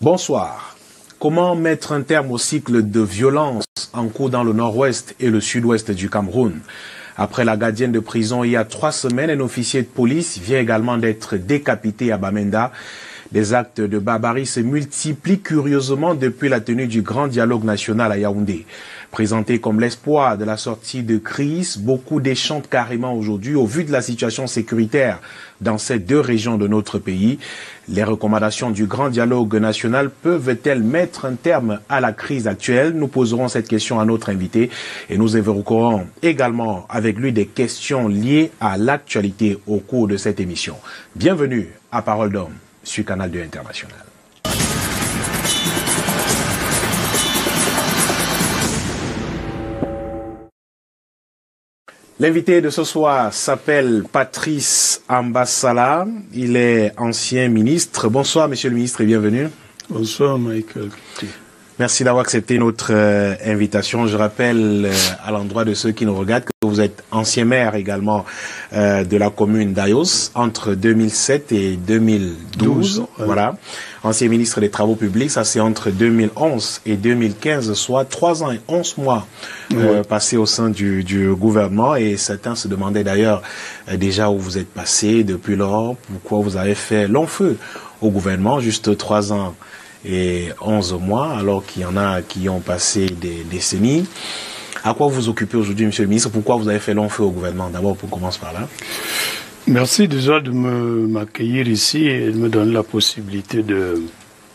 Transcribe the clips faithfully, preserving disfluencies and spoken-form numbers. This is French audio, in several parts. Bonsoir. Comment mettre un terme au cycle de violence en cours dans le nord-ouest et le sud-ouest du Cameroun? Après la gardienne de prison il y a trois semaines, un officier de police vient également d'être décapité à Bamenda. Des actes de barbarie se multiplient curieusement depuis la tenue du grand dialogue national à Yaoundé. Présenté comme l'espoir de la sortie de crise, beaucoup déchantent carrément aujourd'hui au vu de la situation sécuritaire dans ces deux régions de notre pays. Les recommandations du grand dialogue national peuvent-elles mettre un terme à la crise actuelle? Nous poserons cette question à notre invité et nous évoquerons également avec lui des questions liées à l'actualité au cours de cette émission. Bienvenue à Parole d'Homme sur Canal deux International. L'invité de ce soir s'appelle Patrice Ambassala. Il est ancien ministre. Bonsoir, monsieur le ministre, et bienvenue. Bonsoir, Michael. Merci d'avoir accepté notre euh, invitation. Je rappelle euh, à l'endroit de ceux qui nous regardent que vous êtes ancien maire également euh, de la commune d'Ayos entre deux mille sept et deux mille douze. douze, voilà. Euh... Ancien ministre des Travaux publics, ça c'est entre deux mille onze et deux mille quinze, soit trois ans et onze mois euh, oui. passés au sein du, du gouvernement. Et certains se demandaient d'ailleurs euh, déjà où vous êtes passé depuis lors, pourquoi vous avez fait long feu au gouvernement, juste trois ans et onze mois, alors qu'il y en a qui ont passé des décennies. À quoi vous vous occupez aujourd'hui, monsieur le ministre? Pourquoi vous avez fait long feu au gouvernement? D'abord, on commence par là. Merci déjà de m'accueillir ici et de me donner la possibilité de,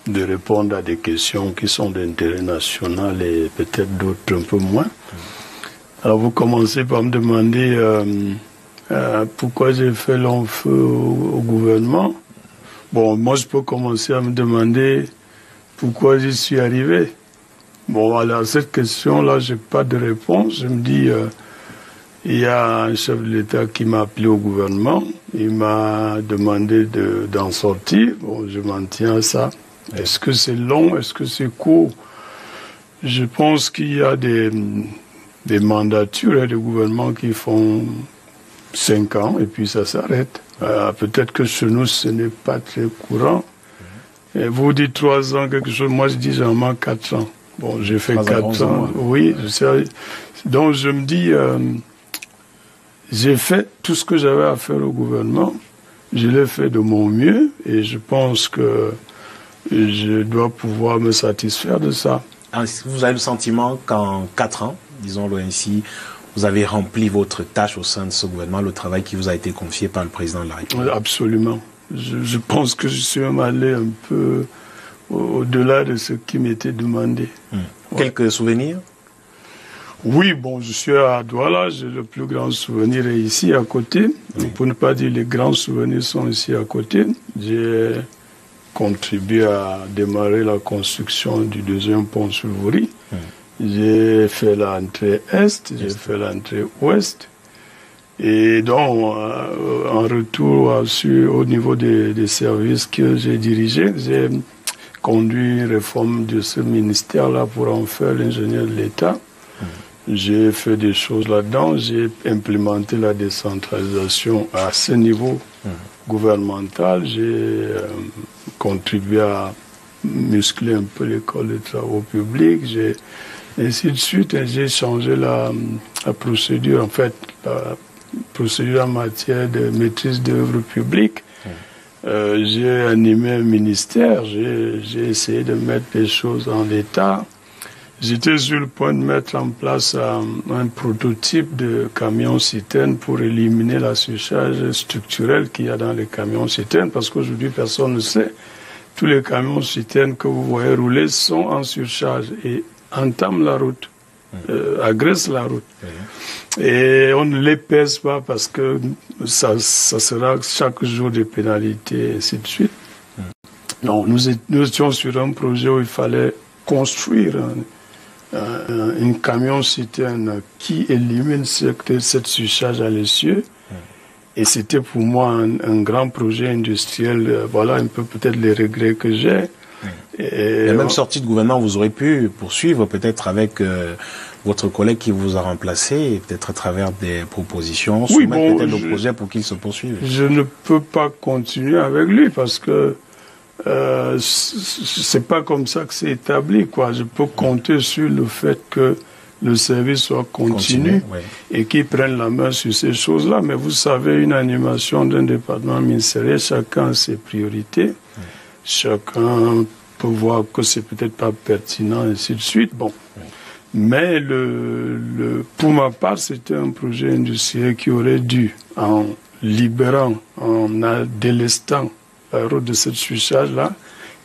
de répondre à des questions qui sont d'intérêt national et peut-être d'autres un peu moins. Alors, vous commencez par me demander euh, euh, pourquoi j'ai fait long feu au, au gouvernement. Bon, moi, je peux commencer à me demander pourquoi j'y suis arrivé. Bon, alors, cette question-là, je n'ai pas de réponse. Je me dis, euh, il y a un chef de l'État qui m'a appelé au gouvernement. Il m'a demandé de, d'en sortir. Bon, je m'en tiens à ça. Est-ce que c'est long? Est-ce que c'est court? Je pense qu'il y a des, des mandatures et des gouvernements qui font cinq ans et puis ça s'arrête. Euh, Peut-être que chez nous, ce n'est pas très courant. Et vous dites trois ans, quelque chose. Moi, je dis généralement quatre ans. Bon, j'ai fait quatre ans. ans. Oui. Donc, je me dis, euh, j'ai fait tout ce que j'avais à faire au gouvernement. Je l'ai fait de mon mieux. Et je pense que je dois pouvoir me satisfaire de ça. Vous avez le sentiment qu'en quatre ans, disons-le ainsi, vous avez rempli votre tâche au sein de ce gouvernement, le travail qui vous a été confié par le président de la République? Absolument. Je, je pense que je suis même allé un peu au-delà de ce qui m'était demandé. Mmh. Ouais. Quelques souvenirs? Oui, bon, je suis à Douala, j'ai le plus grand souvenir est ici, à côté. Mmh. Pour ne pas dire les grands souvenirs sont ici, à côté. J'ai contribué à démarrer la construction du deuxième pont sur Vouri. Mmh. J'ai fait l'entrée Est, j'ai fait l'entrée Ouest. Et donc, euh, en retour sur, au niveau des, des services que j'ai dirigés, j'ai conduit une réforme de ce ministère-là pour en faire l'ingénieur de l'État. Mmh. J'ai fait des choses là-dedans. J'ai implémenté la décentralisation à ce niveau mmh. gouvernemental. J'ai euh, contribué à muscler un peu l'école des travaux publics. J'ai Et ainsi de suite, j'ai changé la, la procédure, en fait, la procédure en matière de maîtrise d'œuvres publiques. Mmh. Euh, j'ai animé un ministère, j'ai essayé de mettre les choses en état. J'étais sur le point de mettre en place un, un prototype de camion-citerne pour éliminer la surcharge structurelle qu'il y a dans les camions-citernes, parce qu'aujourd'hui, personne ne sait. Tous les camions-citernes que vous voyez rouler sont en surcharge et entame la route, euh, agresse la route. Et on ne les pèse pas parce que ça, ça sera chaque jour des pénalités, et ainsi de suite. Non, nous, nous étions sur un projet où il fallait construire un, un, un camion-citerne qui élimine cette, cette surcharge à l'essieu. Et c'était pour moi un, un grand projet industriel. Voilà un peu peut-être les regrets que j'ai. Et la même sortie de gouvernement, vous aurez pu poursuivre peut-être avec euh, votre collègue qui vous a remplacé, peut-être à travers des propositions, oui, soumettre bon, peut-être le projet pour qu'il se poursuive. Je ne peux pas continuer avec lui parce que Euh, c'est pas comme ça que c'est établi, quoi. Je peux compter sur le fait que le service soit continu, continue, ouais. et qu'ils prennent la main sur ces choses-là. Mais vous savez, une animation d'un département ministériel, chacun a ses priorités, ouais. chacun peut voir que c'est peut-être pas pertinent, et ainsi de suite. Bon. Ouais. Mais le, le, pour ma part, c'était un projet industriel qui aurait dû, en libérant, en délestant la route de cette surcharge-là,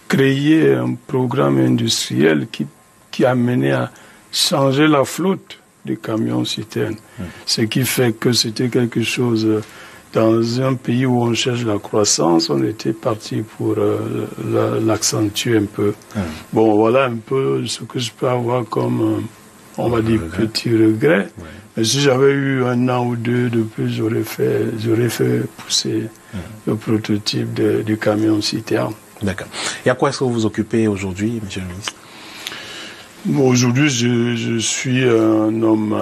créer un programme industriel qui, qui amenait à changer la flotte des camions citernes. Mmh. Ce qui fait que c'était quelque chose, dans un pays où on cherche la croissance, on était parti pour euh, l'accentuer la, un peu. Mmh. Bon, voilà un peu ce que je peux avoir comme, euh, on va dire, petit regret. Ouais. Mais si j'avais eu un an ou deux de plus, j'aurais fait, j'aurais fait pousser mmh. le prototype de, du camion citerne. D'accord. Et à quoi est-ce que vous vous occupez aujourd'hui, monsieur le ministre? Bon, aujourd'hui, je, je suis un homme,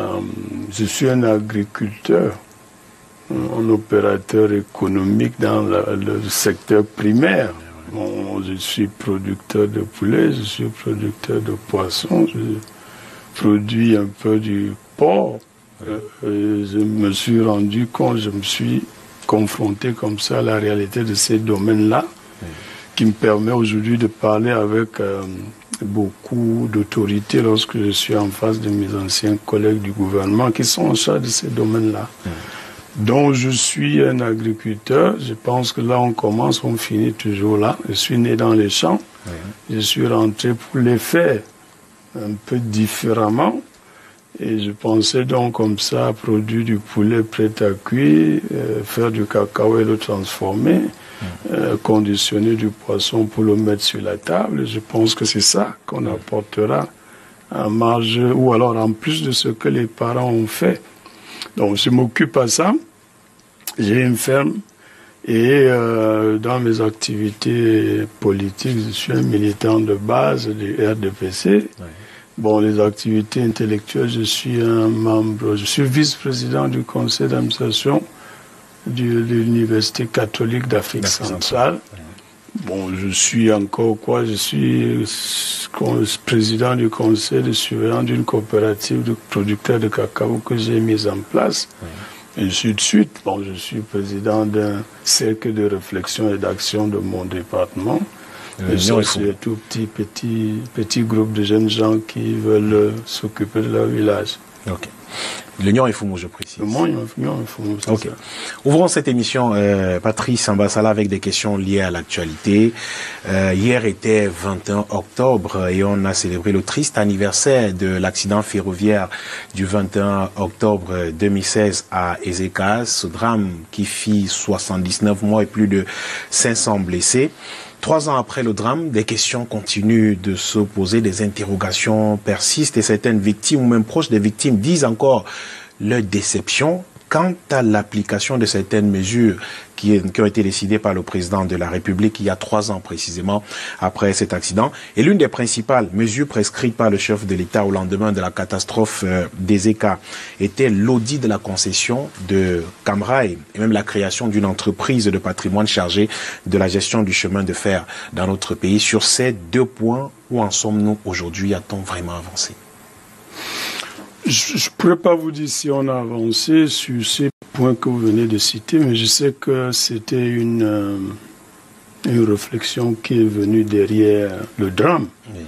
je suis un agriculteur, un opérateur économique dans la, le secteur primaire. Bon, je suis producteur de poulet, je suis producteur de poissons, je produis un peu du porc. Euh, je me suis rendu compte, je me suis confronté comme ça à la réalité de ces domaines-là, qui me permet aujourd'hui de parler avec... Euh, beaucoup d'autorité lorsque je suis en face de mes anciens collègues du gouvernement qui sont en charge de ces domaines-là. Mmh. Donc je suis un agriculteur, je pense que là on commence, on finit toujours là. Je suis né dans les champs, mmh. je suis rentré pour les faire un peu différemment et je pensais donc comme ça produire du poulet prêt à cuire, euh, faire du cacao et le transformer. Euh, conditionner du poisson pour le mettre sur la table. Je pense que c'est ça qu'on apportera en marge, ou alors en plus de ce que les parents ont fait. Donc je m'occupe à ça. J'ai une ferme et euh, dans mes activités politiques, je suis un militant de base du R D P C. Oui. Bon, les activités intellectuelles, je suis un membre, je suis vice-président du conseil d'administration de l'Université catholique d'Afrique centrale. Bon, je suis encore quoi, je suis président du conseil de surveillance d'une coopérative de producteurs de cacao que j'ai mise en place. Et ainsi de suite. Bon, je suis président d'un cercle de réflexion et d'action de mon département. C'est un tout petit, petit, petit groupe de jeunes gens qui veulent s'occuper de leur village. Ok. L'Union Ifumu, je précise. L'Union Ifumu, c'est ça. Ouvrons cette émission, euh, Patrice Ambassala, avec des questions liées à l'actualité. Euh, hier était vingt et un octobre et on a célébré le triste anniversaire de l'accident ferroviaire du vingt et un octobre deux mille seize à Ezeka. Ce drame qui fit soixante-dix-neuf morts et plus de cinq cents blessés. Trois ans après le drame, des questions continuent de se poser, des interrogations persistent et certaines victimes ou même proches des victimes disent encore leur déception quant à l'application de certaines mesures qui, qui ont été décidées par le président de la République il y a trois ans précisément après cet accident. Et l'une des principales mesures prescrites par le chef de l'État au lendemain de la catastrophe d'Ezeka était l'audit de la concession de Camrail et même la création d'une entreprise de patrimoine chargée de la gestion du chemin de fer dans notre pays. Sur ces deux points, où en sommes-nous aujourd'hui? A-t-on vraiment avancé? Je ne pourrais pas vous dire si on a avancé sur ces points que vous venez de citer, mais je sais que c'était une, euh, une réflexion qui est venue derrière le drame. Oui.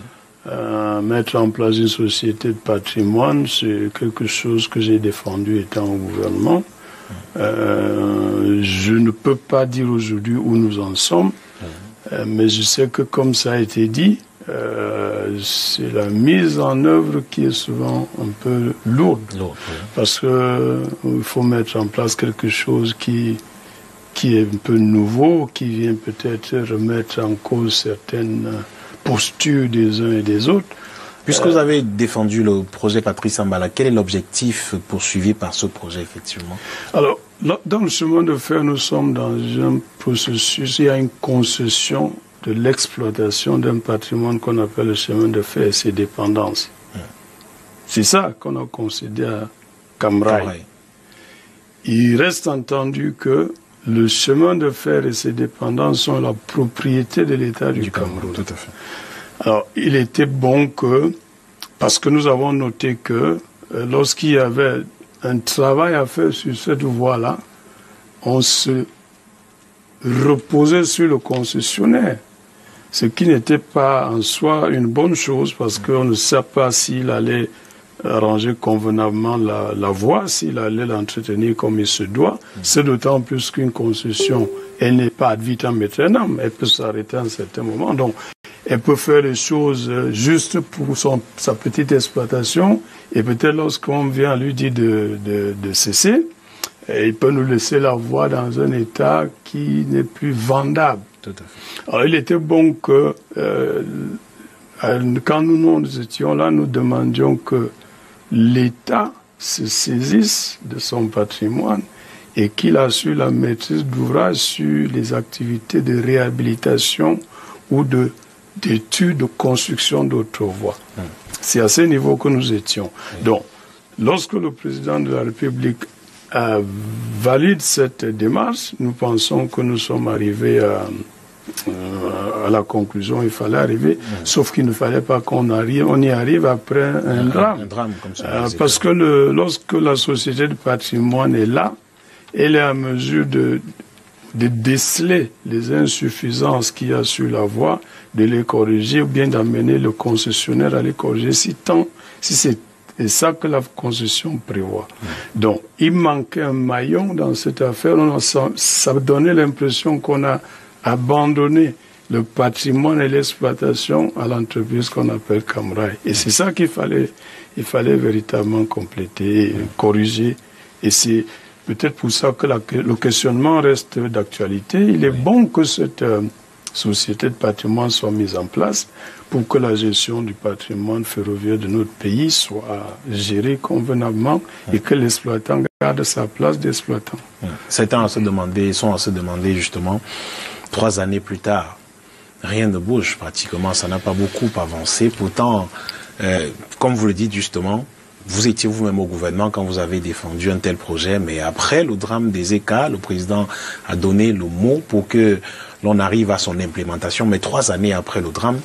Euh, mettre en place une société de patrimoine, c'est quelque chose que j'ai défendu étant au gouvernement. Oui. Euh, je ne peux pas dire aujourd'hui où nous en sommes, oui. euh, mais je sais que comme ça a été dit, Euh, c'est la mise en œuvre qui est souvent un peu lourde, lourde oui. parce qu'il euh, faut mettre en place quelque chose qui, qui est un peu nouveau, qui vient peut-être remettre en cause certaines postures des uns et des autres. Puisque euh, vous avez défendu le projet Patrice Ambala, quel est l'objectif poursuivi par ce projet, effectivement? Alors, là, dans le chemin de fer, nous sommes dans un processus, il y a une concession de l'exploitation d'un patrimoine qu'on appelle le chemin de fer et ses dépendances. Ouais. C'est ça qu'on a concédé à Camrail. Il reste entendu que le chemin de fer et ses dépendances sont la propriété de l'État du, du Cameroun. Cameroun. Tout à fait. Alors, il était bon que, parce que nous avons noté que euh, lorsqu'il y avait un travail à faire sur cette voie-là, on se reposait sur le concessionnaire, ce qui n'était pas en soi une bonne chose, parce qu'on ne sait pas s'il allait arranger convenablement la, la voie, s'il allait l'entretenir comme il se doit. C'est d'autant plus qu'une concession, elle n'est pas ad vitam aeternam, elle peut s'arrêter à un certain moment. Donc, elle peut faire les choses juste pour son, sa petite exploitation, et peut-être lorsqu'on vient lui dire de, de, de cesser, il peut nous laisser la voie dans un état qui n'est plus vendable. Tout à fait. Alors, il était bon que, euh, quand nous, nous étions là, nous demandions que l'État se saisisse de son patrimoine et qu'il assure la maîtrise d'ouvrage sur les activités de réhabilitation ou de d'études de construction d'autres voies. Mmh. C'est à ce niveau que nous étions. Mmh. Donc, lorsque le président de la République euh, valide cette démarche, nous pensons que nous sommes arrivés à, euh, à la conclusion. Il fallait arriver, mmh. sauf qu'il ne fallait pas qu'on arrive, on y arrive après un, un drame. Un drame comme ça, euh, parce que le, lorsque la société de patrimoine est là, elle est à mesure de de déceler les insuffisances qu'il y a sur la voie, de les corriger, ou bien d'amener le concessionnaire à les corriger si tant, si c'est ça que la concession prévoit. Mmh. Donc, il manquait un maillon dans cette affaire. On a, ça, ça donnait l'impression qu'on a abandonné le patrimoine et l'exploitation à l'entreprise qu'on appelle Camrail. Et c'est ça qu'il fallait, il fallait véritablement compléter, mmh. corriger, et c'est peut-être pour ça que la, le questionnement reste d'actualité. Il est oui. bon que cette euh, société de patrimoine soit mise en place pour que la gestion du patrimoine ferroviaire de notre pays soit gérée convenablement oui. et que l'exploitant garde sa place d'exploitant. Oui. Certains à se demander, sont à se demander justement, trois années plus tard, rien ne bouge pratiquement, ça n'a pas beaucoup avancé. Pourtant, euh, comme vous le dites justement, vous étiez vous-même au gouvernement quand vous avez défendu un tel projet, mais après le drame des écarts, le président a donné le mot pour que l'on arrive à son implémentation, mais trois années après le drame...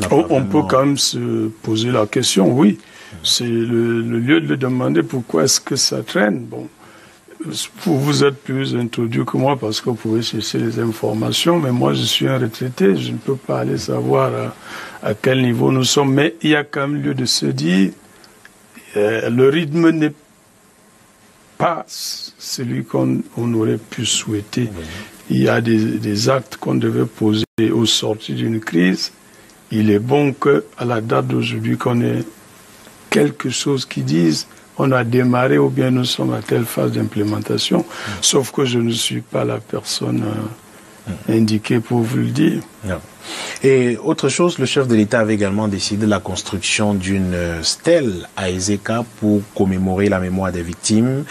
On, oh, vraiment... on peut quand même se poser la question, oui. C'est le, le lieu de le demander pourquoi est-ce que ça traîne. Bon, vous, vous êtes plus introduit que moi parce que vous pouvez chercher les informations, mais moi je suis un retraité, je ne peux pas aller savoir à, à quel niveau nous sommes, mais il y a quand même lieu de se dire... Le rythme n'est pas celui qu'on aurait pu souhaiter. Il y a des, des actes qu'on devait poser au sortir d'une crise. Il est bon qu'à la date d'aujourd'hui, qu'on ait quelque chose qui dise on a démarré ou bien nous sommes à telle phase d'implémentation. Sauf que je ne suis pas la personne indiquée pour vous le dire. Non. Et autre chose, le chef de l'État avait également décidé la construction d'une stèle à Ezeka pour commémorer la mémoire des victimes.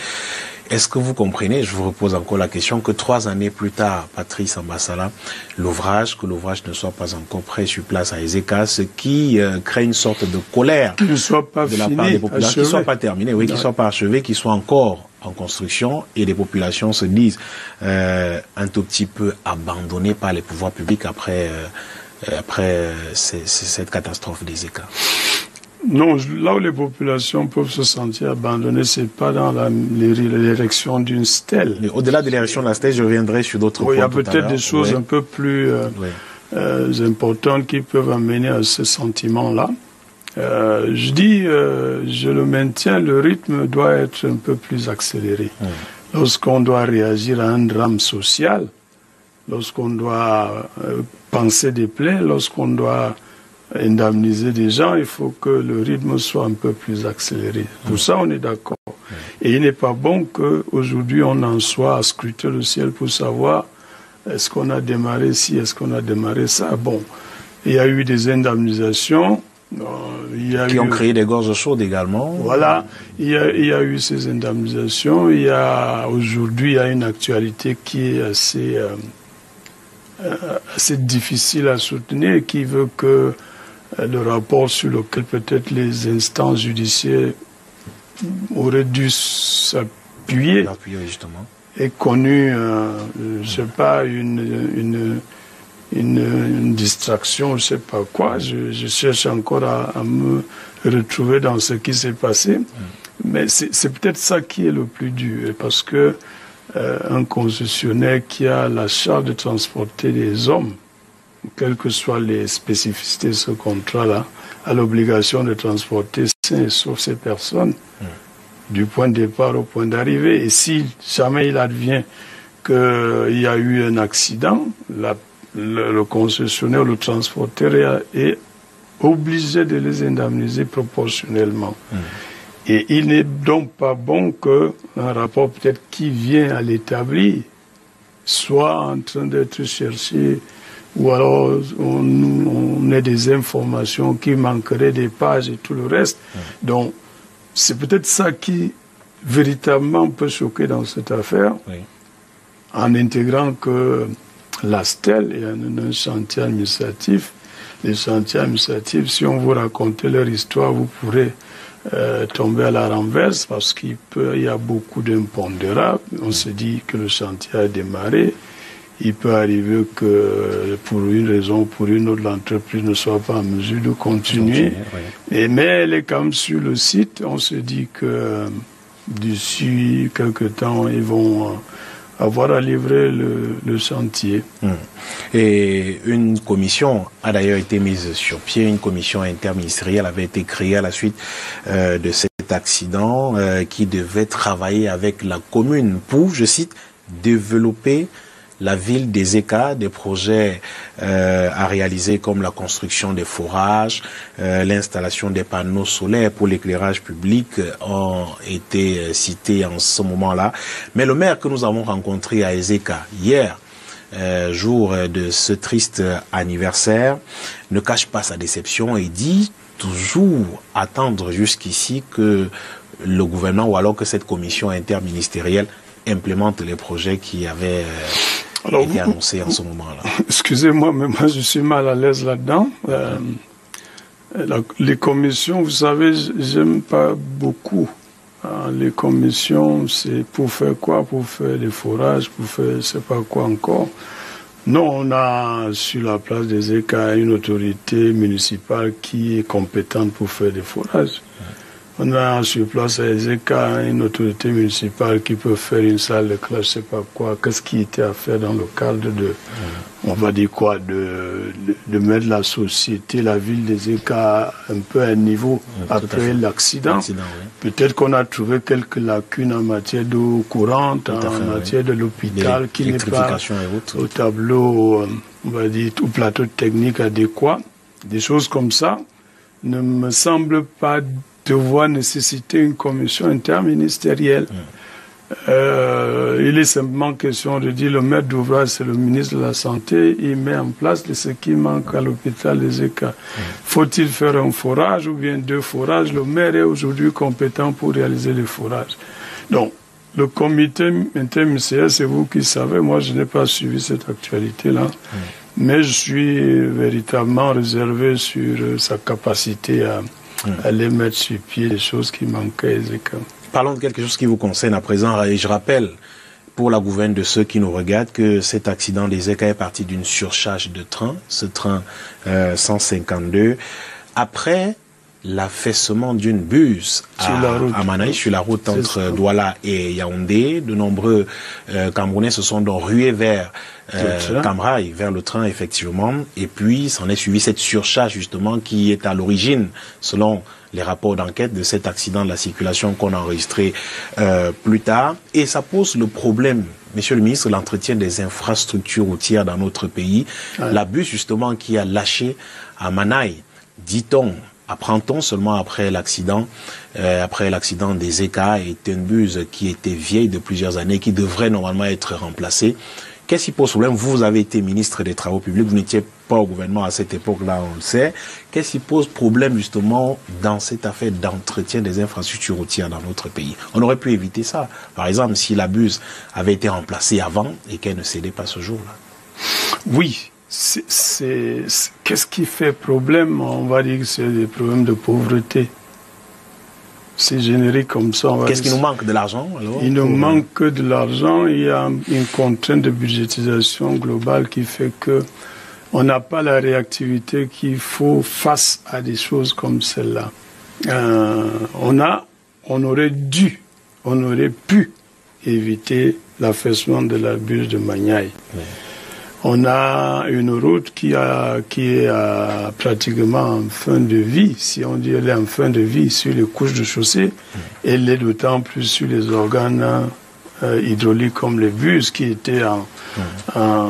Est-ce que vous comprenez, je vous repose encore la question, que trois années plus tard, Patrice Ambasala, l'ouvrage, que l'ouvrage ne soit pas encore prêt sur place à Ezeka, ce qui euh, crée une sorte de colère qu'il ne soit pas de la fini, part des populations, qu'il ne soit pas terminé, oui, qu'il ne soit pas achevé, qu'il soit encore en construction, et les populations se disent euh, un tout petit peu abandonnées par les pouvoirs publics après, euh, après euh, c'est, c'est cette catastrophe des écarts. Non, là où les populations peuvent se sentir abandonnées, c'est pas dans l'érection d'une stèle. Au-delà de l'érection de la stèle, je reviendrai sur d'autres oui, points. Il y a peut-être des choses oui. un peu plus euh, oui. euh, importantes qui peuvent amener à ce sentiment-là. Euh, je dis, euh, je le maintiens, le rythme doit être un peu plus accéléré. Mmh. Lorsqu'on doit réagir à un drame social, lorsqu'on doit euh, penser des plaies, lorsqu'on doit indemniser des gens, il faut que le rythme soit un peu plus accéléré. Mmh. Pour ça, on est d'accord. Mmh. Et il n'est pas bon qu'aujourd'hui, on en soit à scruter le ciel pour savoir est-ce qu'on a démarré ci, est-ce qu'on a démarré ça. Bon, il y a eu des indemnisations. Il y a qui eu... ont créé des gorges chaudes également. Voilà, il y a, il y a eu ces indemnisations. Il y a aujourd'hui, il y a une actualité qui est assez, euh, assez difficile à soutenir, et qui veut que euh, le rapport sur lequel peut-être les instances judiciaires auraient dû s'appuyer, est connu, euh, je sais pas, une, une, une, une distraction, je sais pas quoi. Je, je cherche encore à, à me retrouver dans ce qui s'est passé. Mais c'est peut-être ça qui est le plus dur, parce que euh, un concessionnaire qui a la charge de transporter des hommes, quelles que soient les spécificités de ce contrat-là, a l'obligation de transporter sains et saufs ces personnes mmh. du point de départ au point d'arrivée. Et si jamais il advient qu'il y a eu un accident, la, le, le concessionnaire, le transporteur est obligé de les indemniser proportionnellement. Mmh. Et il n'est donc pas bon qu'un rapport peut-être qui vient à l'établir soit en train d'être cherché, ou alors on, on ait des informations qui manqueraient, des pages et tout le reste. Mmh. Donc c'est peut-être ça qui véritablement peut choquer dans cette affaire, oui. en intégrant que l'A S T E L est un, un chantier administratif. Les chantiers administratifs, si on vous racontait leur histoire, vous pourrez euh, tomber à la renverse, parce qu'il peut, il y a beaucoup d'impondérables. On mmh. se dit que le chantier a démarré. Il peut arriver que pour une raison ou pour une autre, l'entreprise ne soit pas en mesure de continuer. continuer oui. Et mais elle est quand même sur le site. On se dit que d'ici quelques temps, ils vont avoir à livrer le, le chantier. Et une commission a d'ailleurs été mise sur pied, une commission interministérielle avait été créée à la suite euh, de cet accident euh, qui devait travailler avec la commune pour, je cite, développer la ville des écarts, des projets euh, à réaliser comme la construction des forages, euh, l'installation des panneaux solaires pour l'éclairage public ont été cités en ce moment-là. Mais le maire que nous avons rencontré à Ezeka hier, euh, jour de ce triste anniversaire, ne cache pas sa déception et dit toujours attendre jusqu'ici que le gouvernement ou alors que cette commission interministérielle implémente les projets qui avaient Alors, été vous, annoncés en vous, ce moment-là. Excusez-moi, mais moi je suis mal à l'aise là-dedans. Euh, la, les commissions, vous savez, j'aime pas beaucoup. Hein, les commissions, c'est pour faire quoi? Pour faire les forages, pour faire je sais pas quoi encore. Non, on a sur la place des écarts une autorité municipale qui est compétente pour faire des forages. On a sur place à Ezeka une autorité municipale qui peut faire une salle de classe, je sais pas quoi. Qu'est-ce qui était à faire dans le cadre de, on va dire quoi, de, de, de mettre la société, la ville d'Ezeka un peu à un niveau oui, après l'accident. Oui. Peut-être qu'on a trouvé quelques lacunes en matière d'eau courante, en fait, matière oui. de l'hôpital qui n'est pas au tableau, on va dire, au plateau technique adéquat. Des choses comme ça ne me semblent pas devoir nécessiter une commission interministérielle. Mmh. Euh, il est simplement question de dire le maître d'ouvrage, c'est le ministre de la Santé, il met en place ce qui manque à l'hôpital des écarts. Mmh. Faut-il faire un forage ou bien deux forages? Le maire est aujourd'hui compétent pour réaliser les forages. Donc, le comité interministériel, c'est vous qui savez, moi je n'ai pas suivi cette actualité-là. Mmh. Mais je suis véritablement réservé sur euh, sa capacité à Hum. aller mettre sur pied les choses qui manquaient. Parlons de quelque chose qui vous concerne à présent. Et je rappelle, pour la gouverne de ceux qui nous regardent, que cet accident des écarts est parti d'une surcharge de train, ce train euh, cent cinquante-deux, après l'affaissement d'une buse à, à Manaï, sur la route entre Douala et Yaoundé. De nombreux euh, Camerounais se sont donc rués vers euh, Camrail, vers le train, effectivement. Et puis, s'en est suivi cette surcharge, justement, qui est à l'origine, selon les rapports d'enquête, de cet accident de la circulation qu'on a enregistré euh, plus tard. Et ça pose le problème, monsieur le ministre, l'entretien des infrastructures routières dans notre pays. Ah. La bus, justement, qui a lâché à Manaï, dit-on, apprend-on seulement après l'accident, euh, après l'accident des écarts, et une buse qui était vieille de plusieurs années, qui devrait normalement être remplacée. Qu'est-ce qui pose problème? Vous avez été ministre des Travaux publics, vous n'étiez pas au gouvernement à cette époque-là, on le sait. Qu'est-ce qui pose problème justement dans cette affaire d'entretien des infrastructures routières dans notre pays? On aurait pu éviter ça, par exemple, si la buse avait été remplacée avant et qu'elle ne cédait pas ce jour-là. Oui. Qu'est-ce qui fait problème? On va dire que c'est des problèmes de pauvreté. c'est généré comme ça. Qu'est-ce qui nous manque de l'argent alors? Il nous manque que de l'argent. Il y a une contrainte de budgétisation globale qui fait que on n'a pas la réactivité qu'il faut face à des choses comme celle-là. Euh, on a, on aurait dû, on aurait pu éviter l'affaissement de la buse de Magnaï. Oui. On a une route qui, a, qui est à, pratiquement en fin de vie. Si on dit elle est en fin de vie sur les couches de chaussée, elle est d'autant plus sur les organes euh, hydrauliques comme les bus qui étaient en, mmh. en,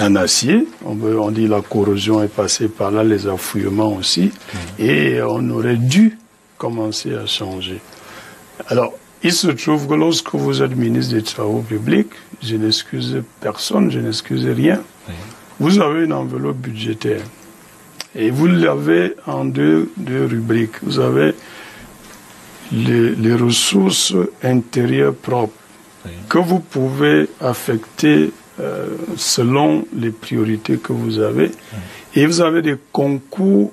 en acier. On, on dit la corrosion est passée par là, les affouillements aussi. Mmh. Et on aurait dû commencer à changer. Alors, il se trouve que lorsque vous êtes ministre des Travaux publics, je n'excuse personne, je n'excuse rien, oui. vous avez une enveloppe budgétaire. Et vous l'avez en deux, deux rubriques. Vous avez les, les ressources intérieures propres oui. que vous pouvez affecter euh, selon les priorités que vous avez. Oui. Et vous avez des concours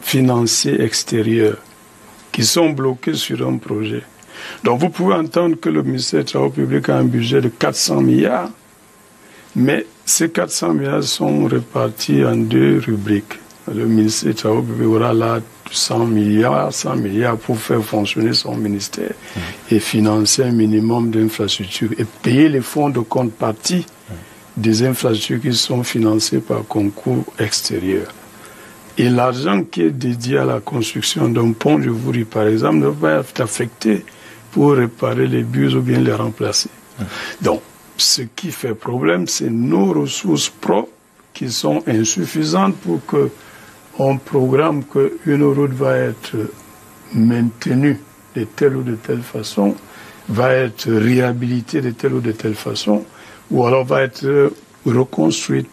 financiers extérieurs qui sont bloqués sur un projet. Donc vous pouvez entendre que le ministère des Travaux publics a un budget de quatre cents milliards, mais ces quatre cents milliards sont répartis en deux rubriques. Le ministère des Travaux publics aura là cent milliards, cent milliards pour faire fonctionner son ministère et financer un minimum d'infrastructures et payer les fonds de contrepartie des infrastructures qui sont financées par concours extérieurs. Et l'argent qui est dédié à la construction d'un pont, je vous dis par exemple, ne va pas être affecté pour réparer les buses ou bien les remplacer. Mmh. Donc, ce qui fait problème, c'est nos ressources propres qui sont insuffisantes pour qu'on programme qu'une route va être maintenue de telle ou de telle façon, va être réhabilitée de telle ou de telle façon, ou alors va être reconstruite.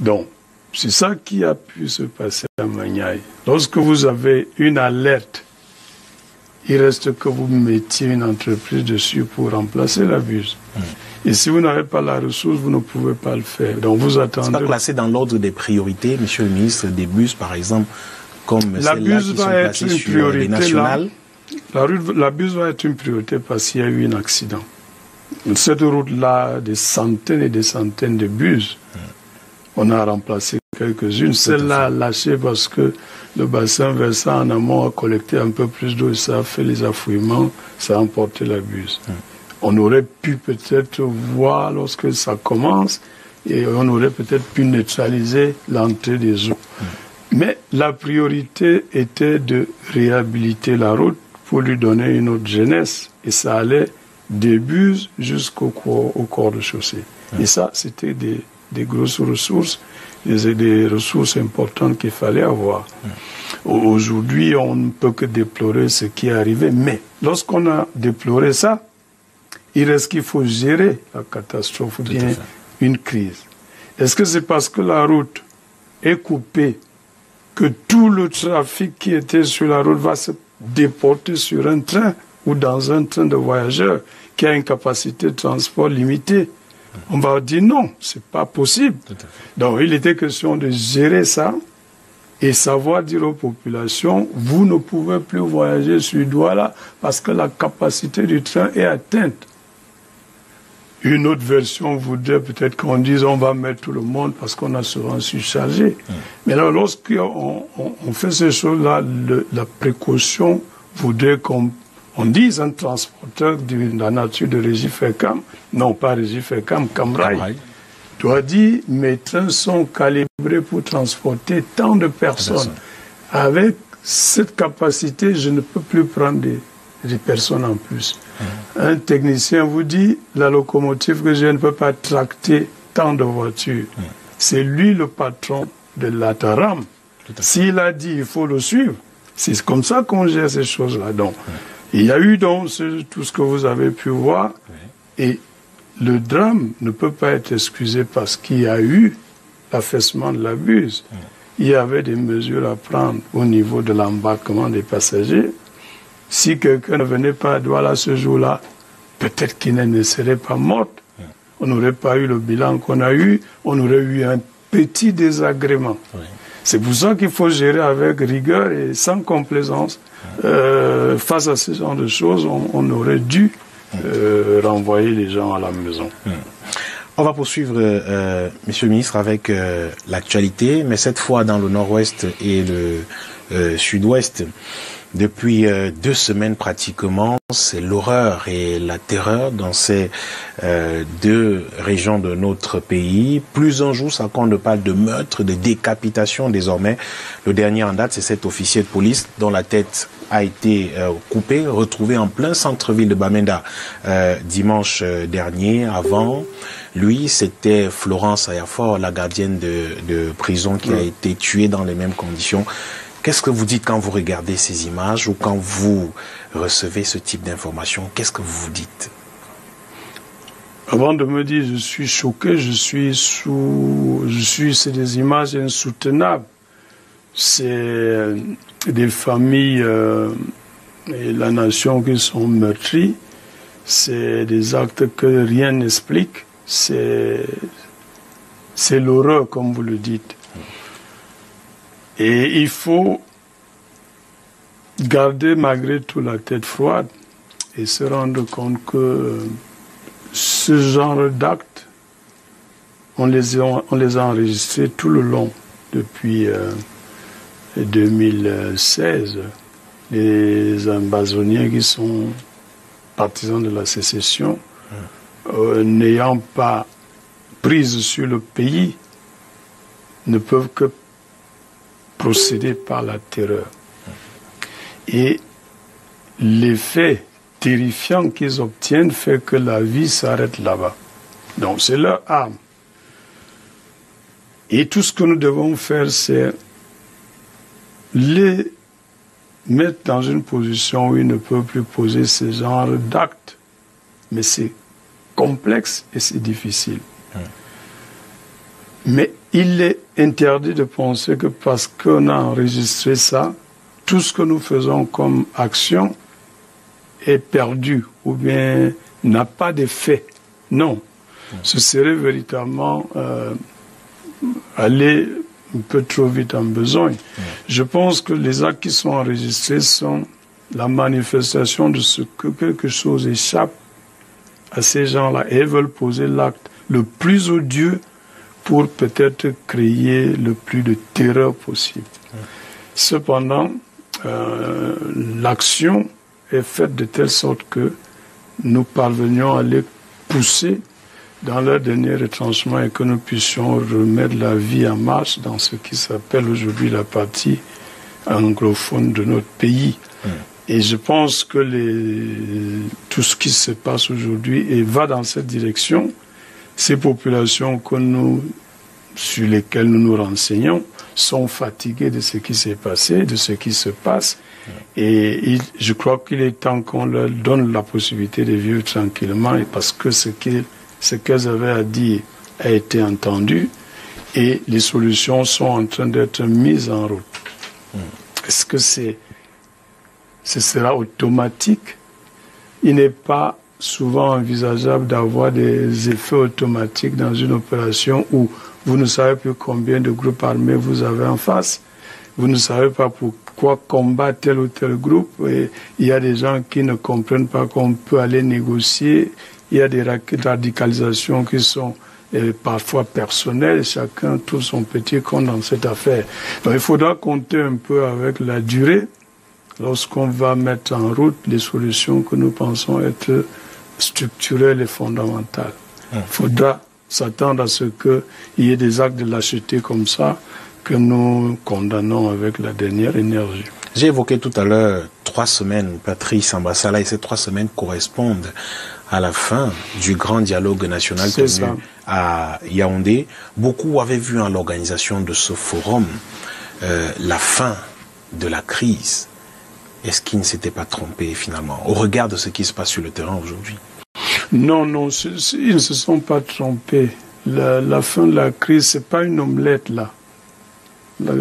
Donc, c'est ça qui a pu se passer à Magnaï. Lorsque vous avez une alerte, il reste que vous mettiez une entreprise dessus pour remplacer la buse. Mmh. Et si vous n'avez pas la ressource, vous ne pouvez pas le faire. Donc vous attendez. C'est pas classé dans l'ordre des priorités, monsieur le ministre, des buses par exemple, comme celles-là qui sont placées sur les nationales. La, la buse va être une priorité parce qu'il y a eu un accident. Cette route-là, des centaines et des centaines de buses, mmh. on a remplacé quelques-unes. Celle-là a lâché parce que le bassin versant en amont a collecté un peu plus d'eau et ça a fait les affouillements, ça a emporté la buse. Mm. On aurait pu peut-être voir lorsque ça commence et on aurait peut-être pu neutraliser l'entrée des eaux. Mm. Mais la priorité était de réhabiliter la route pour lui donner une autre jeunesse. Et ça allait des buses jusqu'au corps, au corps de chaussée. Mm. Et ça, c'était des... des grosses ressources, des, des ressources importantes qu'il fallait avoir. Mmh. Aujourd'hui, on ne peut que déplorer ce qui est arrivé, mais lorsqu'on a déploré ça, il reste qu'il faut gérer la catastrophe ou bien une crise. Est-ce que c'est parce que la route est coupée que tout le trafic qui était sur la route va se déporter sur un train ou dans un train de voyageurs qui a une capacité de transport limitée? On va dire non, c'est pas possible. Donc il était question de gérer ça et savoir dire aux populations, vous ne pouvez plus voyager sur Douala parce que la capacité du train est atteinte. Une autre version voudrait peut-être qu'on dise on va mettre tout le monde parce qu'on a souvent surchargé. Mmh. Mais alors lorsqu'on on, on fait ces choses-là, la précaution voudrait qu'on on dit un transporteur de la nature de Régis Fécam, non pas Régis Fécam, Camrail, doit dire mes trains sont calibrés pour transporter tant de personnes. Avec cette capacité, je ne peux plus prendre des, des personnes en plus. Mmh. Un technicien vous dit la locomotive que j'ai ne peut pas tracter tant de voitures. Mmh. C'est lui le patron de la T A R A M. S'il a dit il faut le suivre, c'est comme ça qu'on gère ces choses-là. Donc. Mmh. Il y a eu donc ce, tout ce que vous avez pu voir, oui. et le drame ne peut pas être excusé parce qu'il y a eu l'affaissement de la buse. Oui. Il y avait des mesures à prendre au niveau de l'embarquement des passagers. Si quelqu'un ne venait pas à Douala ce jour-là, peut-être qu'il ne serait pas mort. Oui. On n'aurait pas eu le bilan qu'on a eu, on aurait eu un petit désagrément. Oui. C'est pour ça qu'il faut gérer avec rigueur et sans complaisance. Euh, face à ce genre de choses, on, on aurait dû euh, renvoyer les gens à la maison. On va poursuivre, euh, Monsieur le Ministre, avec euh, l'actualité, mais cette fois dans le nord-ouest et le euh, sud-ouest. Depuis euh, deux semaines pratiquement, c'est l'horreur et la terreur dans ces euh, deux régions de notre pays. Plus un jour, ça compte pas de meurtres, de décapitations désormais. Le dernier en date, c'est cet officier de police dont la tête a été euh, coupée, retrouvée en plein centre-ville de Bamenda euh, dimanche dernier. Avant, lui, c'était Florence Ayafor, la gardienne de, de prison qui a été tuée dans les mêmes conditions. Qu'est-ce que vous dites quand vous regardez ces images ou quand vous recevez ce type d'informations? Qu'est-ce que vous vous dites? Avant de me dire je suis choqué, je suis sous... Je suis, c'est des images insoutenables. C'est des familles euh, et la nation qui sont meurtries. C'est des actes que rien n'explique. C'est l'horreur, comme vous le dites. Et il faut garder malgré tout la tête froide et se rendre compte que ce genre d'actes, on les a, on les a enregistrés tout le long, depuis euh, deux mille seize. Les Ambazoniens qui sont partisans de la sécession, euh, n'ayant pas prise sur le pays, ne peuvent que procédé par la terreur. Et l'effet terrifiant qu'ils obtiennent fait que la vie s'arrête là-bas. Donc c'est leur arme. Et tout ce que nous devons faire, c'est les mettre dans une position où ils ne peuvent plus poser ce genre d'actes. Mais c'est complexe et c'est difficile. Mais il est interdit de penser que parce qu'on a enregistré ça, tout ce que nous faisons comme action est perdu ou bien n'a pas d'effet. Non. Ce serait véritablement euh, aller un peu trop vite en besogne. Je pense que les actes qui sont enregistrés sont la manifestation de ce que quelque chose échappe à ces gens-là et veulent poser l'acte le plus odieux pour peut-être créer le plus de terreur possible. Cependant, euh, l'action est faite de telle sorte que nous parvenions à les pousser dans leur dernier retranchement et que nous puissions remettre la vie en marche dans ce qui s'appelle aujourd'hui la partie anglophone de notre pays. Mmh. Et je pense que les, tout ce qui se passe aujourd'hui va dans cette direction. Ces populations que nous, sur lesquelles nous nous renseignons sont fatiguées de ce qui s'est passé, de ce qui se passe. Et il, je crois qu'il est temps qu'on leur donne la possibilité de vivre tranquillement et parce que ce qu'elles ce qu'elles avaient à dire a été entendu et les solutions sont en train d'être mises en route. Est-ce que c'est, ce sera automatique? Il n'est pas souvent envisageable d'avoir des effets automatiques dans une opération où vous ne savez plus combien de groupes armés vous avez en face, vous ne savez pas pourquoi combattre tel ou tel groupe, et il y a des gens qui ne comprennent pas qu'on peut aller négocier, il y a des radicalisations qui sont eh, parfois personnelles, chacun trouve son petit compte dans cette affaire. Donc il faudra compter un peu avec la durée lorsqu'on va mettre en route les solutions que nous pensons être structurelles et fondamentales. Il faudra s'attendre à ce qu'il y ait des actes de lâcheté comme ça que nous condamnons avec la dernière énergie. J'ai évoqué tout à l'heure trois semaines, Patrice Ambassala, et ces trois semaines correspondent à la fin du grand dialogue national tenu à Yaoundé. Beaucoup avaient vu en l'organisation de ce forum euh, la fin de la crise. Est-ce qu'il ne s'était pas trompé, finalement, au regard de ce qui se passe sur le terrain aujourd'hui? Non, non, ils ne se sont pas trompés. La, la fin de la crise, ce n'est pas une omelette, là. La,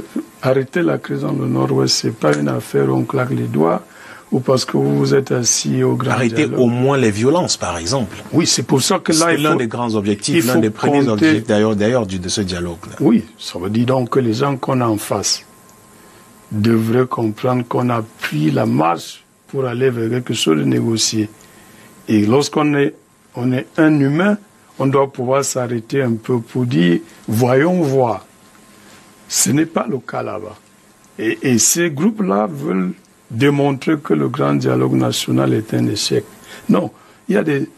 arrêter la crise dans le nord-ouest, ce n'est pas une affaire où on claque les doigts, ou parce que vous vous êtes assis au grand dialogue. Arrêter au moins les violences, par exemple. Oui, c'est pour ça que là... C'est l'un des grands objectifs, l'un des premiers objectifs d'ailleurs d'ailleurs de ce dialogue-là. Oui, ça veut dire donc que les gens qu'on a en face devraient comprendre qu'on a pris la marche pour aller vers quelque chose de négocié. Et lorsqu'on est, on est un humain, on doit pouvoir s'arrêter un peu pour dire, voyons voir. Ce n'est pas le cas là-bas. Et, et ces groupes-là veulent démontrer que le grand dialogue national est un échec. Non, il y a des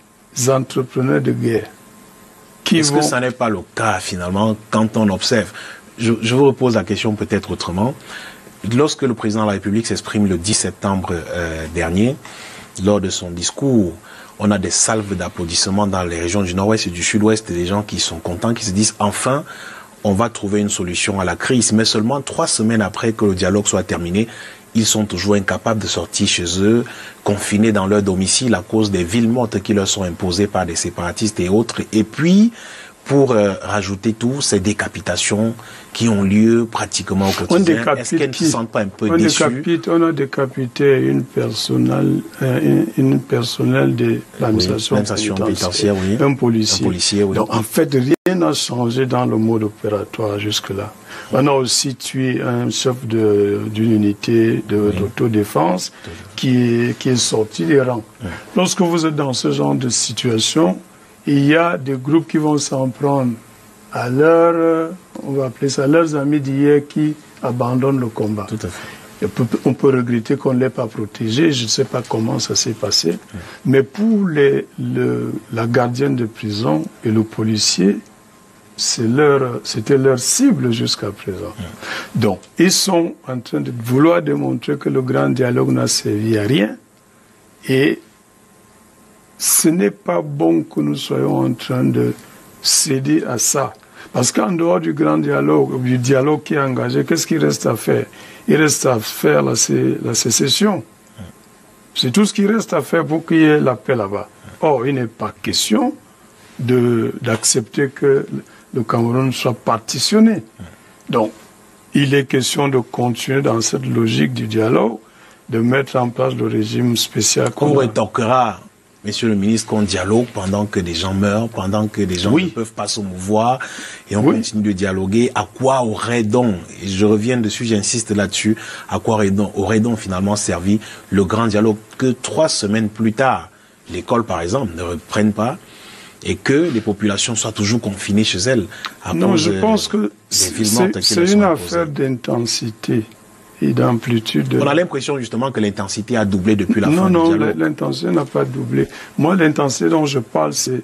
entrepreneurs de guerre qui Est-ce vont... que ça n'est pas le cas, finalement, quand on observe? Je, je vous repose la question peut-être autrement. Lorsque le président de la République s'exprime le dix septembre euh, dernier, lors de son discours, on a des salves d'applaudissements dans les régions du nord-ouest et du sud-ouest, des gens qui sont contents, qui se disent enfin, on va trouver une solution à la crise. Mais seulement trois semaines après que le dialogue soit terminé, ils sont toujours incapables de sortir chez eux, confinés dans leur domicile à cause des villes mortes qui leur sont imposées par des séparatistes et autres. Et puis, pour euh, rajouter tout, ces décapitations qui ont lieu pratiquement au quotidien, est-ce qu'elles ne se sentent pas un peu déçues? Décapite, on a décapité une personnelle, euh, une, une personnelle de l'administration oui, pénitentiaire, oui. un policier. Un policier oui. Donc, en fait, rien n'a changé dans le mode opératoire jusque-là. Oui. On a aussi tué un chef d'une unité d'autodéfense oui. qui, qui est sorti des rangs. Oui. Lorsque vous êtes dans ce genre de situation, il y a des groupes qui vont s'en prendre à leurs, on va appeler ça, leurs amis d'hier qui abandonnent le combat. Tout à fait. Peut, on peut regretter qu'on ne l'ait pas protégé, je ne sais pas comment ça s'est passé, mmh. mais pour les, le, la gardienne de prison et le policier, c'était leur, leur cible jusqu'à présent. Mmh. Donc, ils sont en train de vouloir démontrer que le grand dialogue n'a servi à rien et ce n'est pas bon que nous soyons en train de céder à ça. Parce qu'en dehors du grand dialogue, du dialogue qui est engagé, qu'est-ce qu'il reste à faire? Il reste à faire la, sé la sécession. C'est tout ce qu'il reste à faire pour qu'il y ait la paix là-bas. Or, il n'est pas question d'accepter que le Cameroun soit partitionné. Donc, il est question de continuer dans cette logique du dialogue, de mettre en place le régime spécial. On rétorquera, monsieur le ministre, qu'on dialogue pendant que des gens meurent, pendant que des gens oui. ne peuvent pas se mouvoir, et on oui. continue de dialoguer. À quoi aurait donc, et je reviens dessus, j'insiste là-dessus, à quoi aurait donc, aurait donc finalement servi le grand dialogue que trois semaines plus tard, l'école par exemple ne reprenne pas, et que les populations soient toujours confinées chez elles? Non, je pense que c'est une affaire d'intensité. d'amplitude. On a l'impression justement que l'intensité a doublé depuis la non, fin non, du dialogue. Non, l'intensité n'a pas doublé. Moi, l'intensité dont je parle, c'est,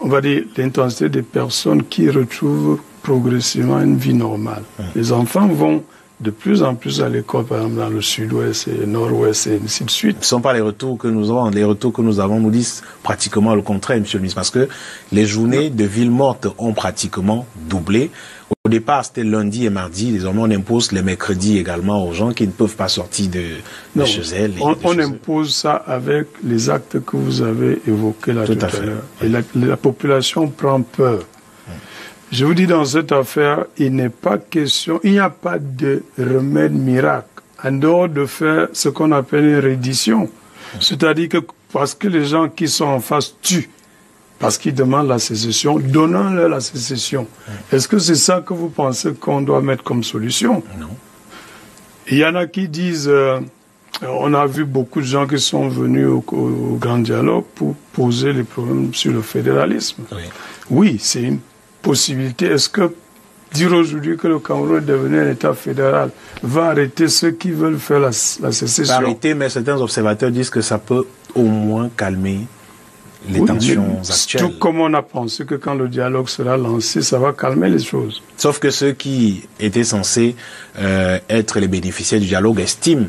on va dire, l'intensité des personnes qui retrouvent progressivement une vie normale. Hum. Les enfants vont de plus en plus à l'école, par exemple, dans le sud-ouest et le nord-ouest, et ainsi de suite. Ce ne sont pas les retours que nous avons. Les retours que nous avons nous disent pratiquement le contraire, monsieur le ministre, parce que les journées non. de villes mortes ont pratiquement doublé. Au départ, c'était lundi et mardi. Désormais, on impose les mercredis également aux gens qui ne peuvent pas sortir de, non, de chez elles. On, on impose ça avec les actes que vous avez évoqués là tout, tout à, à l'heure. Et la, la population prend peur. Hum. Je vous dis, dans cette affaire, il n'est pas question, il n'y a pas de remède miracle en dehors de faire ce qu'on appelle une reddition. Hum. C'est-à-dire que parce que les gens qui sont en face tuent, parce qu'ils demandent la sécession, donnons-leur la sécession. Mmh. Est-ce que c'est ça que vous pensez qu'on doit mettre comme solution? Non. Il y en a qui disent, euh, on a vu beaucoup de gens qui sont venus au, au Grand Dialogue pour poser les problèmes sur le fédéralisme. Oui, oui c'est une possibilité. Est-ce que dire aujourd'hui que le Cameroun est devenu un État fédéral va arrêter ceux qui veulent faire la, la sécession? Arrêter, mais certains observateurs disent que ça peut au moins calmer les oui, tensions actuelles. Tout comme on a pensé que quand le dialogue sera lancé, ça va calmer les choses. Sauf que ceux qui étaient censés euh, être les bénéficiaires du dialogue estiment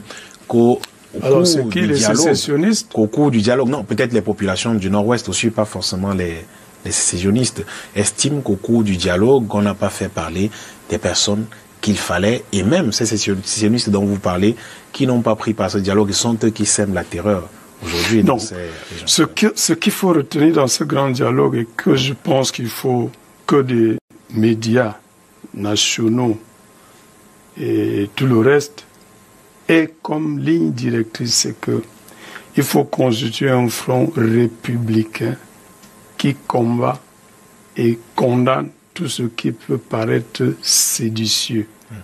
qu'au cours, est qu'au cours du dialogue, non, peut-être les populations du Nord-Ouest aussi, pas forcément les, les sécessionnistes, estiment qu'au cours du dialogue, on n'a pas fait parler des personnes qu'il fallait, et même ces sécessionnistes dont vous parlez, qui n'ont pas pris part ce dialogue, sont eux qui sèment la terreur. Aujourd'hui, donc, ce qu'il ce qu'il faut retenir dans ce grand dialogue et que je pense qu'il faut que des médias nationaux et tout le reste Et comme ligne directrice, c'est que il faut constituer un front républicain qui combat et condamne tout ce qui peut paraître séditieux. Mmh.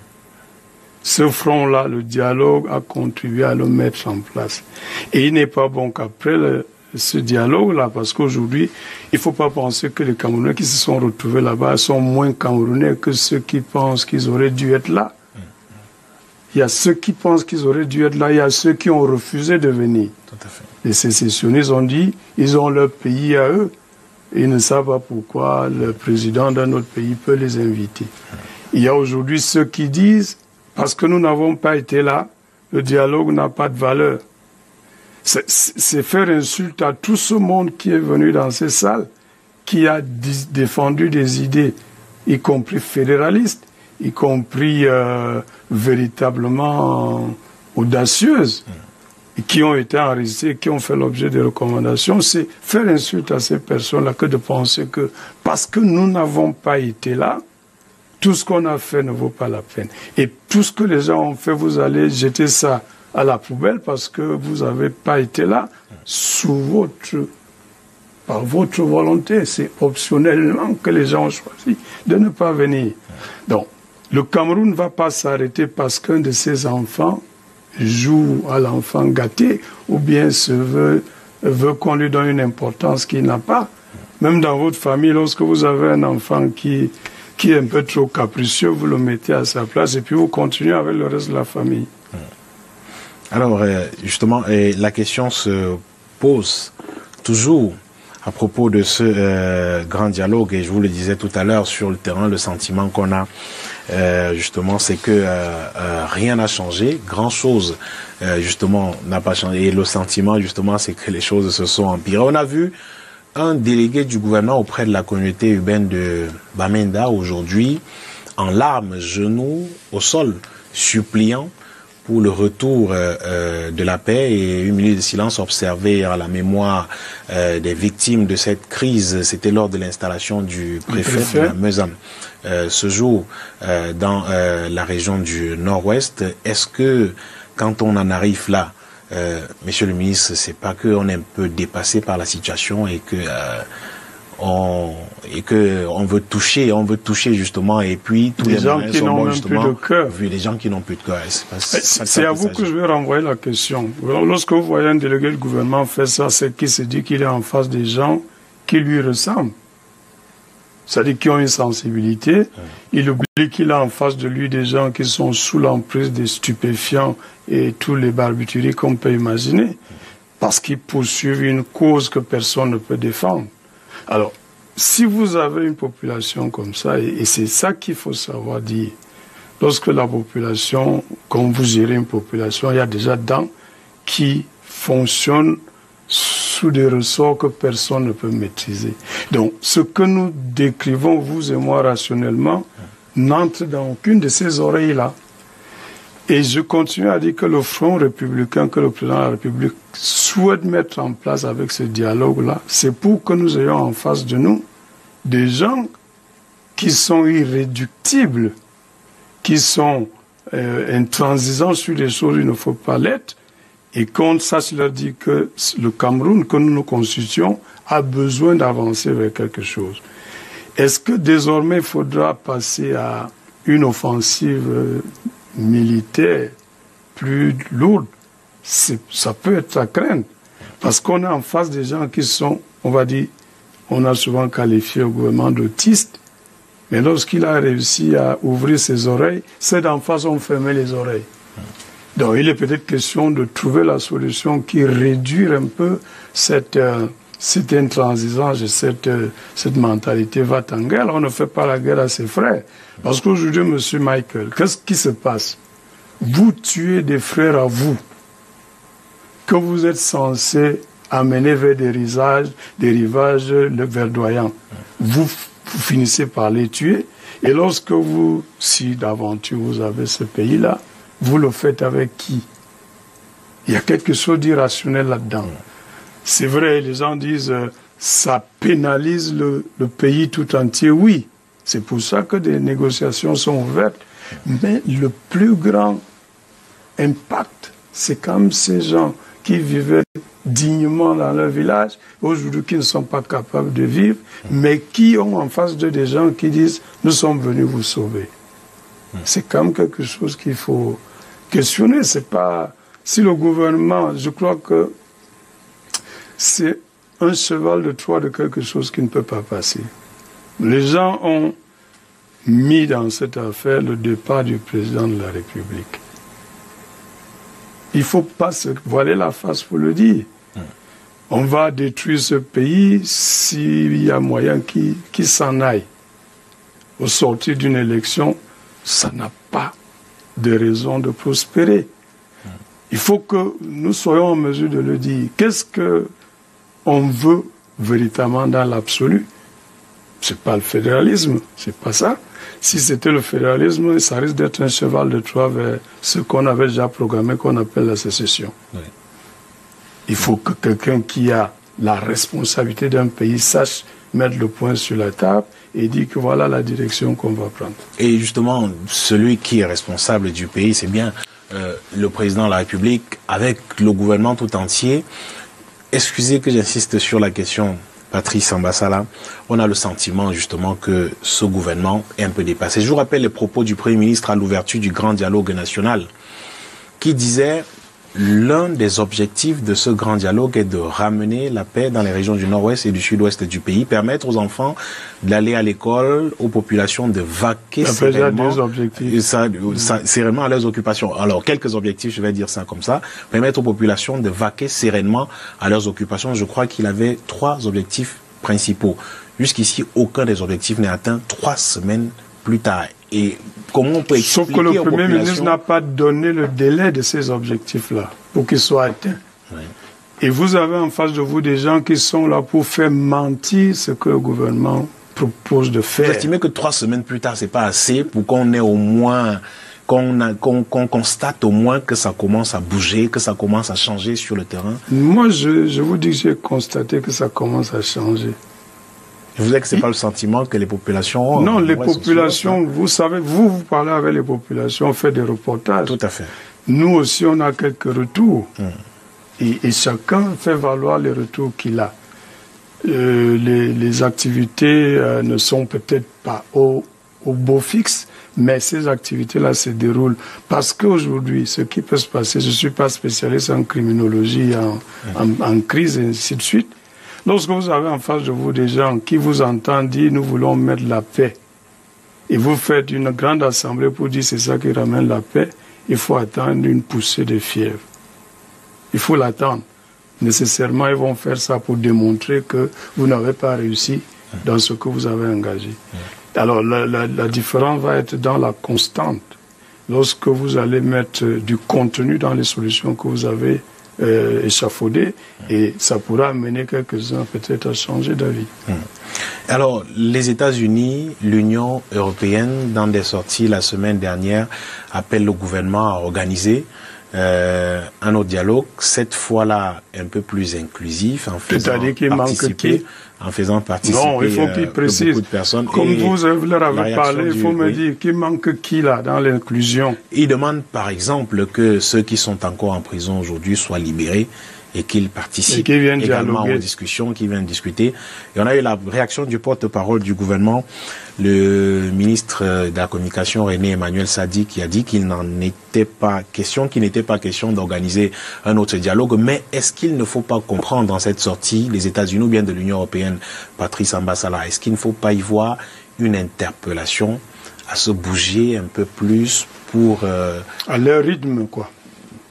Ce front-là, le dialogue a contribué à le mettre en place. Et il n'est pas bon qu'après le, ce dialogue-là, parce qu'aujourd'hui, il ne faut pas penser que les Camerounais qui se sont retrouvés là-bas sont moins Camerounais que ceux qui pensent qu'ils auraient dû être là. Mmh. Il y a ceux qui pensent qu'ils auraient dû être là, il y a ceux qui ont refusé de venir. Tout à fait. Les sécessionnistes ont dit, ils ont leur pays à eux. Ils ne savent pas pourquoi le président d'un autre pays peut les inviter. Il y a aujourd'hui ceux qui disent, parce que nous n'avons pas été là, le dialogue n'a pas de valeur. C'est faire insulte à tout ce monde qui est venu dans ces salles, qui a défendu des idées, y compris fédéralistes, y compris euh, véritablement audacieuses, qui ont été enregistrés, qui ont fait l'objet de recommandations. C'est faire insulte à ces personnes-là que de penser que parce que nous n'avons pas été là, tout ce qu'on a fait ne vaut pas la peine. Et tout ce que les gens ont fait, vous allez jeter ça à la poubelle parce que vous n'avez pas été là sous votre, par votre volonté. C'est optionnellement que les gens ont choisi de ne pas venir. Donc, le Cameroun ne va pas s'arrêter parce qu'un de ses enfants joue à l'enfant gâté ou bien se veut, veut qu'on lui donne une importance qu'il n'a pas. Même dans votre famille, lorsque vous avez un enfant qui, qui est un peu trop capricieux, vous le mettez à sa place et puis vous continuez avec le reste de la famille. Alors, justement, la question se pose toujours à propos de ce euh, grand dialogue, et je vous le disais tout à l'heure sur le terrain, le sentiment qu'on a euh, justement, c'est que euh, euh, rien n'a changé, grand chose euh, justement n'a pas changé, et le sentiment justement c'est que les choses se sont empirées. On a vu un délégué du gouvernement auprès de la communauté urbaine de Bamenda aujourd'hui, en larmes, genoux au sol, suppliant pour le retour euh, de la paix, et une minute de silence observée à la mémoire euh, des victimes de cette crise. C'était lors de l'installation du préfet, préfet de la Mezam, euh, ce jour, euh, dans euh, la région du Nord-Ouest. Est-ce que, quand on en arrive là, euh, monsieur le ministre, c'est pas qu'on est un peu dépassé par la situation et que euh, on et que on veut toucher, on veut toucher justement, et puis tous les, les gens qui n'ont plus de cœur, vu les gens qui n'ont plus de cœur. C'est à vous que je vais renvoyer la question. Lorsque vous voyez un délégué du gouvernement faire ça, c'est qu'il se dit qu'il est en face des gens qui lui ressemblent, c'est-à-dire qui ont une sensibilité. Hum. Il oublie qu'il a en face de lui des gens qui sont sous l'emprise des stupéfiants et tous les barbiturés qu'on peut imaginer, hum. parce qu'ils poursuivent une cause que personne ne peut défendre. Alors, si vous avez une population comme ça, et, et c'est ça qu'il faut savoir dire, lorsque la population, quand vous gérez une population, il y a déjà des gens qui fonctionnent sous des ressorts que personne ne peut maîtriser. Donc, ce que nous décrivons, vous et moi, rationnellement, n'entre dans aucune de ces oreilles-là. Et je continue à dire que le front républicain que le président de la République souhaite mettre en place avec ce dialogue-là, c'est pour que nous ayons en face de nous des gens qui sont irréductibles, qui sont euh, intransigeants sur les choses, il ne faut pas l'être, et qu'on sache leur dire que le Cameroun que nous nous constituons a besoin d'avancer vers quelque chose. Est-ce que désormais il faudra passer à une offensive euh, militaire plus lourde? Ça peut être à craindre, parce qu'on est en face des gens qui sont, on va dire, on a souvent qualifié au gouvernement d'autiste, mais lorsqu'il a réussi à ouvrir ses oreilles, c'est d'en face on fermait les oreilles. Donc il est peut-être question de trouver la solution qui réduire un peu cette, euh, cette intransigeance et cette, euh, cette mentalité va-t-en-guerre. On ne fait pas la guerre à ses frères. Parce qu'aujourd'hui, M. Michael, qu'est-ce qui se passe? Vous tuez des frères à vous que vous êtes censés amener vers des rivages, des rivages verdoyants. Vous, vous finissez par les tuer, et lorsque vous, si d'aventure vous avez ce pays-là, vous le faites avec qui? Il y a quelque chose d'irrationnel là-dedans. C'est vrai, les gens disent euh, ça pénalise le, le pays tout entier, oui. C'est pour ça que des négociations sont ouvertes. Mais le plus grand impact, c'est comme ces gens qui vivaient dignement dans leur village, aujourd'hui qui ne sont pas capables de vivre, mais qui ont en face d'eux des gens qui disent « nous sommes venus vous sauver ». C'est comme quelque chose qu'il faut questionner. C'est pas... Si le gouvernement, je crois que c'est un cheval de Troie de quelque chose qui ne peut pas passer. Les gens ont mis dans cette affaire le départ du président de la République. Il ne faut pas se voiler la face pour le dire. On va détruire ce pays s'il y a moyen qu'il qu'il s'en aille. Au sortir d'une élection, ça n'a pas de raison de prospérer. Il faut que nous soyons en mesure de le dire. Qu'est-ce qu'on veut véritablement dans l'absolu? Ce n'est pas le fédéralisme, ce n'est pas ça. Si c'était le fédéralisme, ça risque d'être un cheval de Troie vers ce qu'on avait déjà programmé, qu'on appelle la sécession. Oui. Il faut que quelqu'un qui a la responsabilité d'un pays sache mettre le point sur la table et dire que voilà la direction qu'on va prendre. Et justement, celui qui est responsable du pays, c'est bien euh, le président de la République avec le gouvernement tout entier. Excusez que j'insiste sur la question, Patrice Ambasala, on a le sentiment justement que ce gouvernement est un peu dépassé. Je vous rappelle les propos du Premier ministre à l'ouverture du Grand Dialogue National, qui disait « L'un des objectifs de ce Grand Dialogue est de ramener la paix dans les régions du Nord-Ouest et du Sud-Ouest du pays, permettre aux enfants d'aller à l'école, aux populations de vaquer sereinement mmh. à leurs occupations. » Alors, quelques objectifs, je vais dire ça comme ça. Permettre aux populations de vaquer sereinement à leurs occupations. Je crois qu'il avait trois objectifs principaux. Jusqu'ici, aucun des objectifs n'est atteint trois semaines plus tard. Et comment on peut expliquer? Sauf que le Premier ministre n'a pas donné le délai de ces objectifs-là pour qu'ils soient atteints. Oui. Et vous avez en face de vous des gens qui sont là pour faire mentir ce que le gouvernement propose de faire. Vous estimez que trois semaines plus tard, c'est pas assez pour qu'on ait au moins, qu'on qu'on, qu'on constate au moins que ça commence à bouger, que ça commence à changer sur le terrain? Moi, je, je vous dis que j'ai constaté que ça commence à changer. Je vous dis que ce n'est pas le sentiment que les populations ont. Non, les populations, vous savez, vous, vous parlez avec les populations, on fait des reportages. Tout à fait. Nous aussi, on a quelques retours. Mmh. Et, et chacun fait valoir les retours qu'il a. Euh, les, les activités euh, ne sont peut-être pas au, au beau fixe, mais ces activités-là se déroulent. Parce qu'aujourd'hui, ce qui peut se passer, je ne suis pas spécialiste en criminologie, en, mmh. en, en crise, et ainsi de suite. Lorsque vous avez en face de vous des gens qui vous entendent dire « nous voulons mettre la paix » et vous faites une grande assemblée pour dire « c'est ça qui ramène la paix », il faut attendre une poussée de fièvre. Il faut l'attendre. Nécessairement, ils vont faire ça pour démontrer que vous n'avez pas réussi dans ce que vous avez engagé. Alors, la, la, la différence va être dans la constante. Lorsque vous allez mettre du contenu dans les solutions que vous avez Euh, échafaudé, et ça pourra amener quelques-uns peut-être à changer d'avis. Alors, les États-Unis, l'Union européenne, dans des sorties la semaine dernière, appellent le gouvernement à organiser euh, un autre dialogue, cette fois-là un peu plus inclusif, en faisant participer, en faisant participer non, il faut qu'il précise. Euh, beaucoup de personnes. Comme vous leur avez parlé, il faut du... me dire qu'il manque qui là dans l'inclusion. Il demande par exemple que ceux qui sont encore en prison aujourd'hui soient libérés et qu'ils participent et qu'ils viennent également dialoguer aux discussions, qu'ils viennent discuter. Et on a eu la réaction du porte-parole du gouvernement, le ministre de la Communication René Emmanuel Sadi, qui a dit qu'il n'en était pas question, qu'il n'était pas question d'organiser un autre dialogue. Mais est-ce qu'il ne faut pas comprendre dans cette sortie les États-Unis ou bien de l'Union européenne, Patrice Ambasala, est-ce qu'il ne faut pas y voir une interpellation à se bouger un peu plus pour... Euh, à leur rythme, quoi.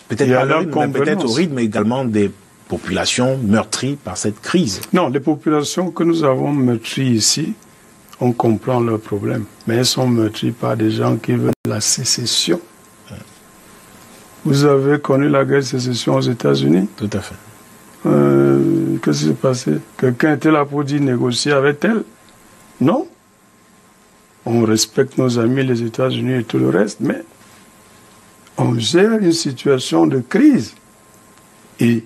Peut-être pas leur rythme, mais peut-être au rythme également des populations meurtries par cette crise. Non, les populations que nous avons meurtries ici, on comprend leurs problèmes. Mais elles sont meurtries par des gens qui veulent la sécession. Ouais. Vous avez connu la guerre de sécession aux États-Unis? Tout à fait. Euh, Qu'est-ce qui s'est passé? Quelqu'un était là pour dire négocier avec elle? Non. On respecte nos amis, les États-Unis et tout le reste, mais on gère une situation de crise et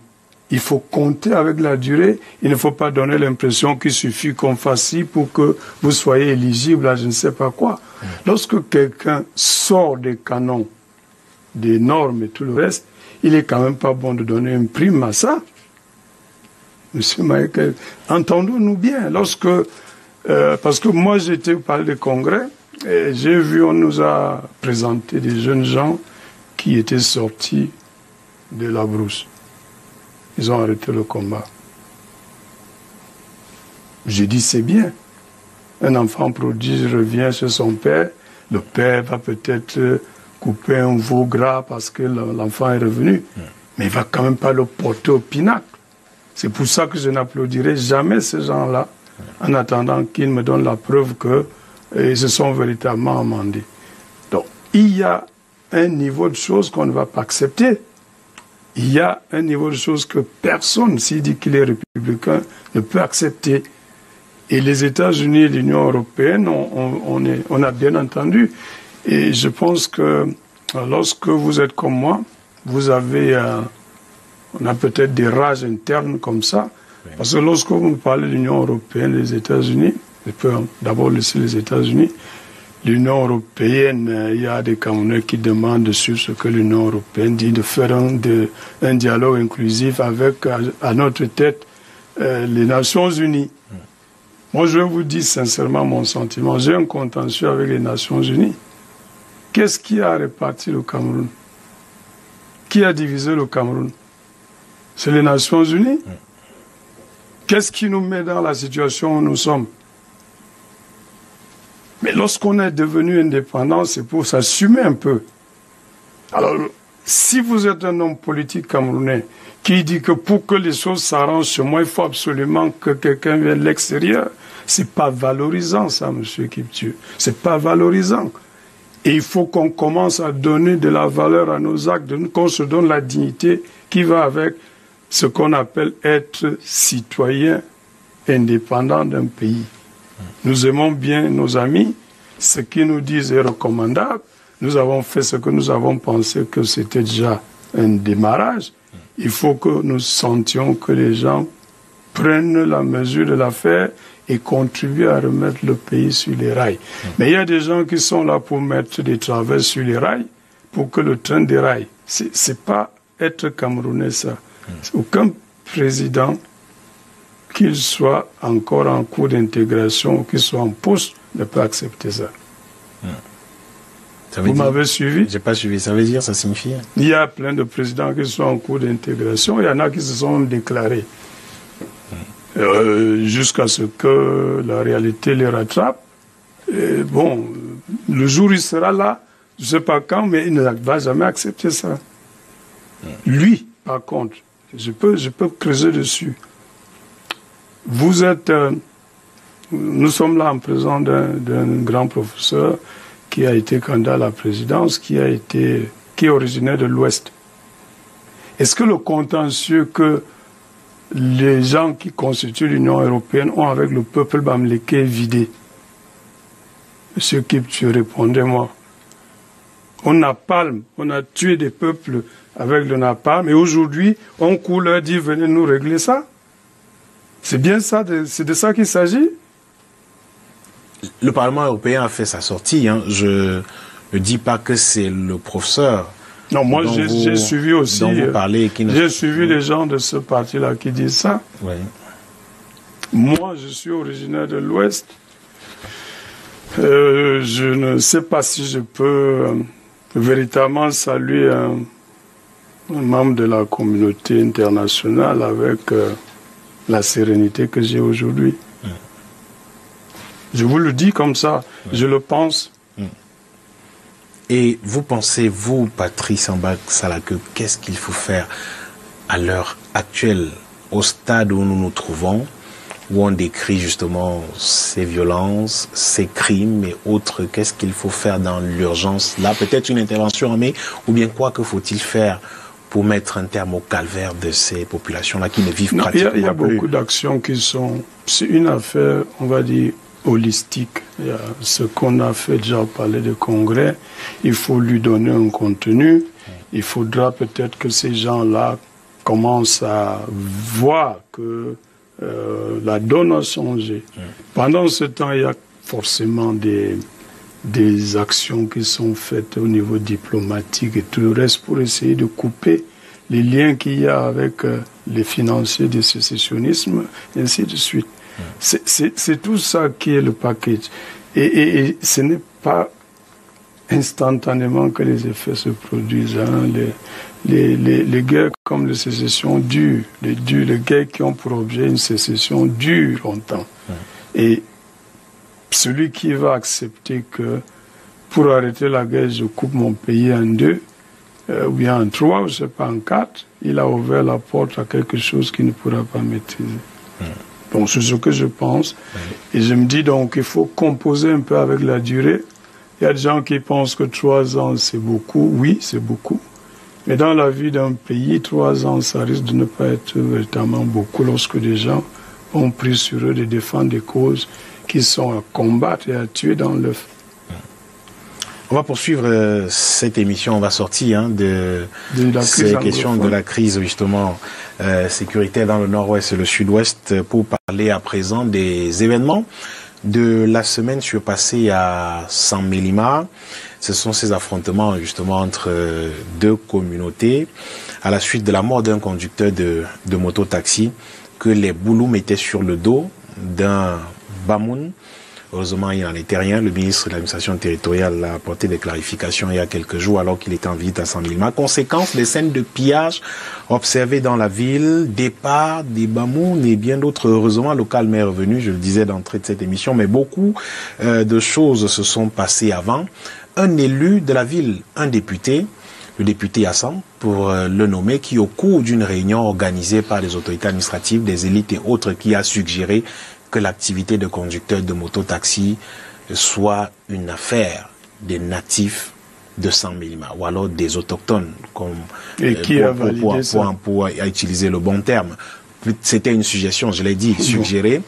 il faut compter avec la durée. Il ne faut pas donner l'impression qu'il suffit qu'on fasse ci pour que vous soyez éligible à je ne sais pas quoi. Lorsque quelqu'un sort des canons des normes et tout le reste, il n'est quand même pas bon de donner une prime à ça. Monsieur Michael, entendons-nous bien. Lorsque, euh, parce que moi, j'étais au palais des congrès, et j'ai vu, on nous a présenté des jeunes gens qui étaient sortis de la brousse. Ils ont arrêté le combat. J'ai dit, c'est bien. Un enfant prodige revient chez son père. Le père va peut-être couper un veau gras parce que l'enfant est revenu. Mais il ne va quand même pas le porter au pinacle. C'est pour ça que je n'applaudirai jamais ces gens-là, en attendant qu'ils me donnent la preuve qu'ils se sont véritablement amendés. Donc, il y a un niveau de choses qu'on ne va pas accepter. Il y a un niveau de choses que personne, s'il dit qu'il est républicain, ne peut accepter. Et les États-Unis et l'Union européenne, on, on, on, est, on a bien entendu. Et je pense que lorsque vous êtes comme moi, vous avez, euh, on a peut-être des rages internes comme ça. Parce que lorsque vous parlez de l'Union européenne et des États-Unis, je peux d'abord laisser les États-Unis. L'Union européenne, il y a des Camerounais qui demandent de suivre ce que l'Union européenne dit, de faire un, de, un dialogue inclusif avec, à, à notre tête, euh, les Nations Unies. Moi, je vous dis sincèrement mon sentiment. J'ai un contentieux avec les Nations Unies. Qu'est-ce qui a réparti le Cameroun? Qui a divisé le Cameroun? C'est les Nations Unies. Qu'est-ce qui nous met dans la situation où nous sommes? Mais lorsqu'on est devenu indépendant, c'est pour s'assumer un peu. Alors, si vous êtes un homme politique camerounais qui dit que pour que les choses s'arrangent chez moi, il faut absolument que quelqu'un vienne de l'extérieur, c'est pas valorisant ça, monsieur Kiptu. C'est pas valorisant. Et il faut qu'on commence à donner de la valeur à nos actes, qu'on se donne la dignité qui va avec ce qu'on appelle être citoyen indépendant d'un pays. Nous aimons bien nos amis, ce qu'ils nous disent est recommandable. Nous avons fait ce que nous avons pensé que c'était déjà un démarrage. Il faut que nous sentions que les gens prennent la mesure de l'affaire et contribuent à remettre le pays sur les rails. Mais il y a des gens qui sont là pour mettre des travers sur les rails, pour que le train déraille. C'est pas être Camerounais, ça. Aucun président, qu'il soit encore en cours d'intégration ou qu'il soit en poste, ne peut accepter ça. Ça veut Vous m'avez suivi? J'ai pas suivi. Ça veut dire, ça signifie? Il y a plein de présidents qui sont en cours d'intégration. Il y en a qui se sont déclarés. Mmh. Euh, jusqu'à ce que la réalité les rattrape. Et bon, le jour où il sera là, je ne sais pas quand, mais il ne va jamais accepter ça. Mmh. Lui, par contre, je peux, je peux creuser dessus. Vous êtes... Euh, nous sommes là en présence d'un grand professeur qui a été candidat à la présidence, qui a été, qui est originaire de l'Ouest. Est-ce que le contentieux que les gens qui constituent l'Union européenne ont avec le peuple bamléké est vidé? Monsieur Kiptu, répondez-moi. On napalme, on a tué des peuples avec le napalm, et aujourd'hui, on court leur dire, venez nous régler ça. C'est bien ça, c'est de ça qu'il s'agit? Le Parlement européen a fait sa sortie. Hein. Je ne dis pas que c'est le professeur. Non, moi j'ai suivi aussi. Ne... J'ai suivi les gens de ce parti-là qui disent ça. Oui. Moi, je suis originaire de l'Ouest. Euh, je ne sais pas si je peux euh, véritablement saluer un, un membre de la communauté internationale avec euh, la sérénité que j'ai aujourd'hui. Je vous le dis comme ça, ouais. Je le pense. Et vous pensez, vous, Patrice Mback-Salakeu, qu'est-ce qu'il faut faire à l'heure actuelle, au stade où nous nous trouvons, où on décrit justement ces violences, ces crimes et autres, qu'est-ce qu'il faut faire dans l'urgence? Là, peut-être une intervention armée, ou bien quoi que faut-il faire pour mettre un terme au calvaire de ces populations-là qui ne vivent non, pratiquement plus? Il y a, y a beaucoup d'actions qui sont... C'est une affaire, on va dire... holistique. Il y a ce qu'on a fait déjà au palais de congrès, il faut lui donner un contenu. Il faudra peut-être que ces gens-là commencent à voir que euh, la donne a changé. Pendant ce temps, il y a forcément des, des actions qui sont faites au niveau diplomatique et tout le reste pour essayer de couper les liens qu'il y a avec les financiers du sécessionnisme, et ainsi de suite. Mmh. C'est tout ça qui est le package. Et, et, et ce n'est pas instantanément que les effets se produisent. Hein. Les, les, les, les guerres comme les sécessions durent. Les, les guerres qui ont pour objet une sécession durent longtemps. Mmh. Et celui qui va accepter que pour arrêter la guerre, je coupe mon pays en deux, euh, ou bien en trois, ou je sais pas, en quatre, il a ouvert la porte à quelque chose qu'il ne pourra pas maîtriser. Mmh. Bon, c'est ce que je pense. Mmh. Et je me dis donc qu'il faut composer un peu avec la durée. Il y a des gens qui pensent que trois ans, c'est beaucoup. Oui, c'est beaucoup. Mais dans la vie d'un pays, trois ans, ça risque de ne pas être véritablement beaucoup lorsque des gens ont pris sur eux de défendre des causes qui sont à combattre et à tuer dans l'œuf. On va poursuivre euh, cette émission, on va sortir hein, de, de ces questions de la crise justement euh, sécuritaire dans le nord-ouest et le sud-ouest pour parler à présent des événements de la semaine surpassée à Saint-Mélima. Ce sont ces affrontements justement entre euh, deux communautés à la suite de la mort d'un conducteur de, de moto-taxi que les Bouloum étaient sur le dos d'un Bamoun. Heureusement, il n'en était rien. Le ministre de l'administration territoriale a apporté des clarifications il y a quelques jours alors qu'il était en visite à Saint-Mélima. Conséquence, les scènes de pillage observées dans la ville, départ des Bamoun et bien d'autres. Heureusement, le calme est revenu, je le disais d'entrée de cette émission, mais beaucoup euh, de choses se sont passées avant. Un élu de la ville, un député, le député Hassan, pour le nommer, qui au cours d'une réunion organisée par les autorités administratives, des élites et autres, qui a suggéré que l'activité de conducteur de moto-taxi soit une affaire des natifs de Saint-Mélima, ou alors des autochtones, comme et qui euh, pour, a pour, pour, pour, pour utiliser le bon terme. C'était une suggestion, je l'ai dit, suggérée. Bon.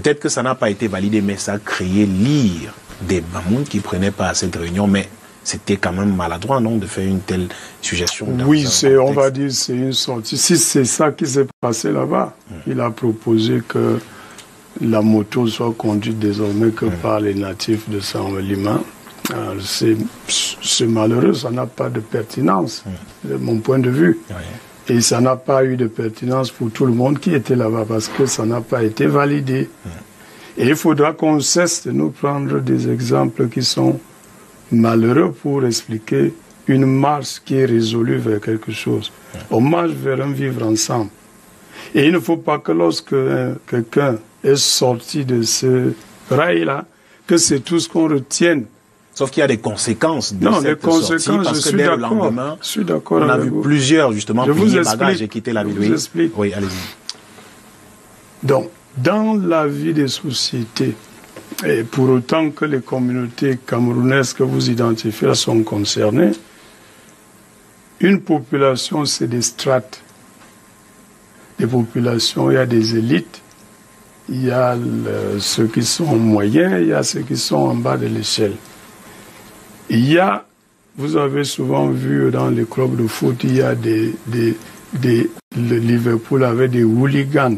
Peut-être que ça n'a pas été validé, mais ça a créé l'ire des Bamouns qui ne prenaient pas à cette réunion, mais c'était quand même maladroit, non, de faire une telle suggestion. Oui, c'est, on va dire, c'est une sortie. Si c'est ça qui s'est passé là-bas, mmh. il a proposé que la moto soit conduite désormais que mmh. par les natifs de Saint-Mélima. C'est malheureux, ça n'a pas de pertinence, mmh. de mon point de vue. Mmh. Et ça n'a pas eu de pertinence pour tout le monde qui était là-bas, parce que ça n'a pas été validé. Mmh. Et il faudra qu'on cesse de nous prendre des exemples qui sont malheureux pour expliquer une marche qui est résolue vers quelque chose. Mmh. On marche vers un vivre ensemble. Et il ne faut pas que lorsque euh, quelqu'un est sorti de ce rail-là, que c'est tout ce qu'on retienne. Sauf qu'il y a des conséquences de non, cette conséquences, sortie, parce que dès le lendemain, on a vu vous. plusieurs, justement, plier bagages et quitter la ville. Je vous explique. Oui, allez-y. Donc, dans la vie des sociétés, et pour autant que les communautés camerounaises que vous identifiez sont concernées, une population, c'est des strates. Des populations, il y a des élites, il y a le, ceux qui sont moyens, il y a ceux qui sont en bas de l'échelle. Il y a, vous avez souvent vu dans les clubs de foot, il y a des... des, des le Liverpool avait des hooligans.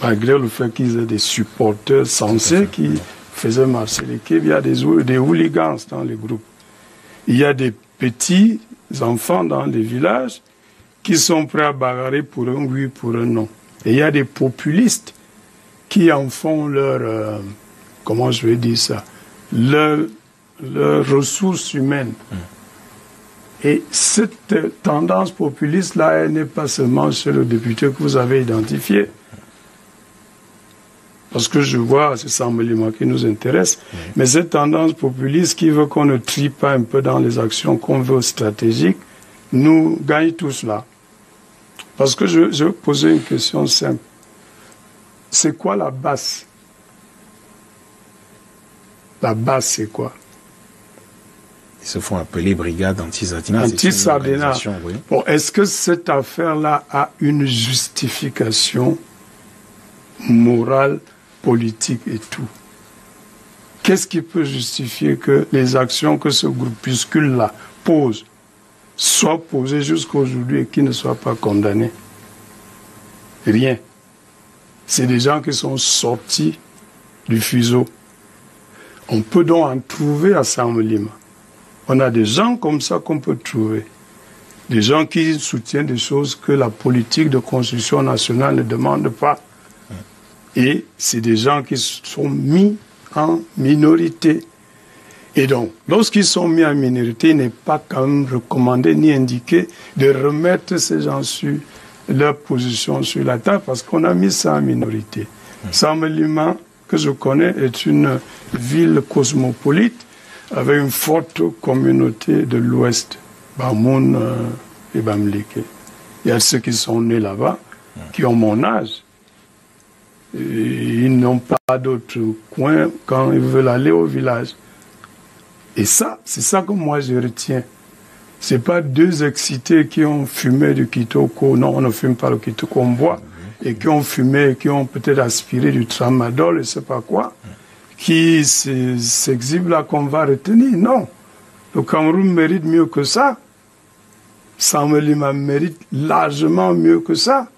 Malgré le fait qu'ils aient des supporters sensés qui faisaient marcher l'équipe, il y a des, des hooligans dans les groupes. Il y a des petits enfants dans les villages qui sont prêts à bagarrer pour un oui, pour un non. Et il y a des populistes qui en font leur, euh, comment je vais dire ça, leur, leur ressource humaine. Mmh. Et cette tendance populiste-là, elle n'est pas seulement chez le député que vous avez identifié. Parce que je vois, c'est Saint-Mélima qui nous intéresse, mmh. mais cette tendance populiste qui veut qu'on ne trie pas un peu dans les actions qu'on veut stratégiques, nous gagne tout cela. Parce que je, je vais poser une question simple. C'est quoi la base? La base, c'est quoi? Ils se font appeler brigade anti-Sardina. Anti-Sardina. Oui. Bon, est-ce que cette affaire-là a une justification morale, politique et tout? Qu'est-ce qui peut justifier que les actions que ce groupuscule-là pose soit posé jusqu'à aujourd'hui et qui ne soit pas condamné? Rien. C'est des gens qui sont sortis du fuseau. On peut donc en trouver à Samlima. On a des gens comme ça qu'on peut trouver. Des gens qui soutiennent des choses que la politique de construction nationale ne demande pas. Et c'est des gens qui sont mis en minorité. Et donc, lorsqu'ils sont mis en minorité, il n'est pas quand même recommandé ni indiqué de remettre ces gens sur leur position sur la table parce qu'on a mis ça en minorité. Mmh. Samlima, que je connais, est une ville cosmopolite avec une forte communauté de l'Ouest, Bamoun euh, et Bamléké. Il y a ceux qui sont nés là-bas, mmh. qui ont mon âge. Et ils n'ont pas d'autre coin quand ils veulent aller au village. Et ça, c'est ça que moi je retiens. Ce n'est pas deux excités qui ont fumé du kitoko, non, on ne fume pas le kitoko, on boit, et qui ont fumé, qui ont peut-être aspiré du tramadol, je ne sais pas quoi, qui s'exhibent là qu'on va retenir. Non, le Cameroun mérite mieux que ça. Samlima mérite largement mieux que ça.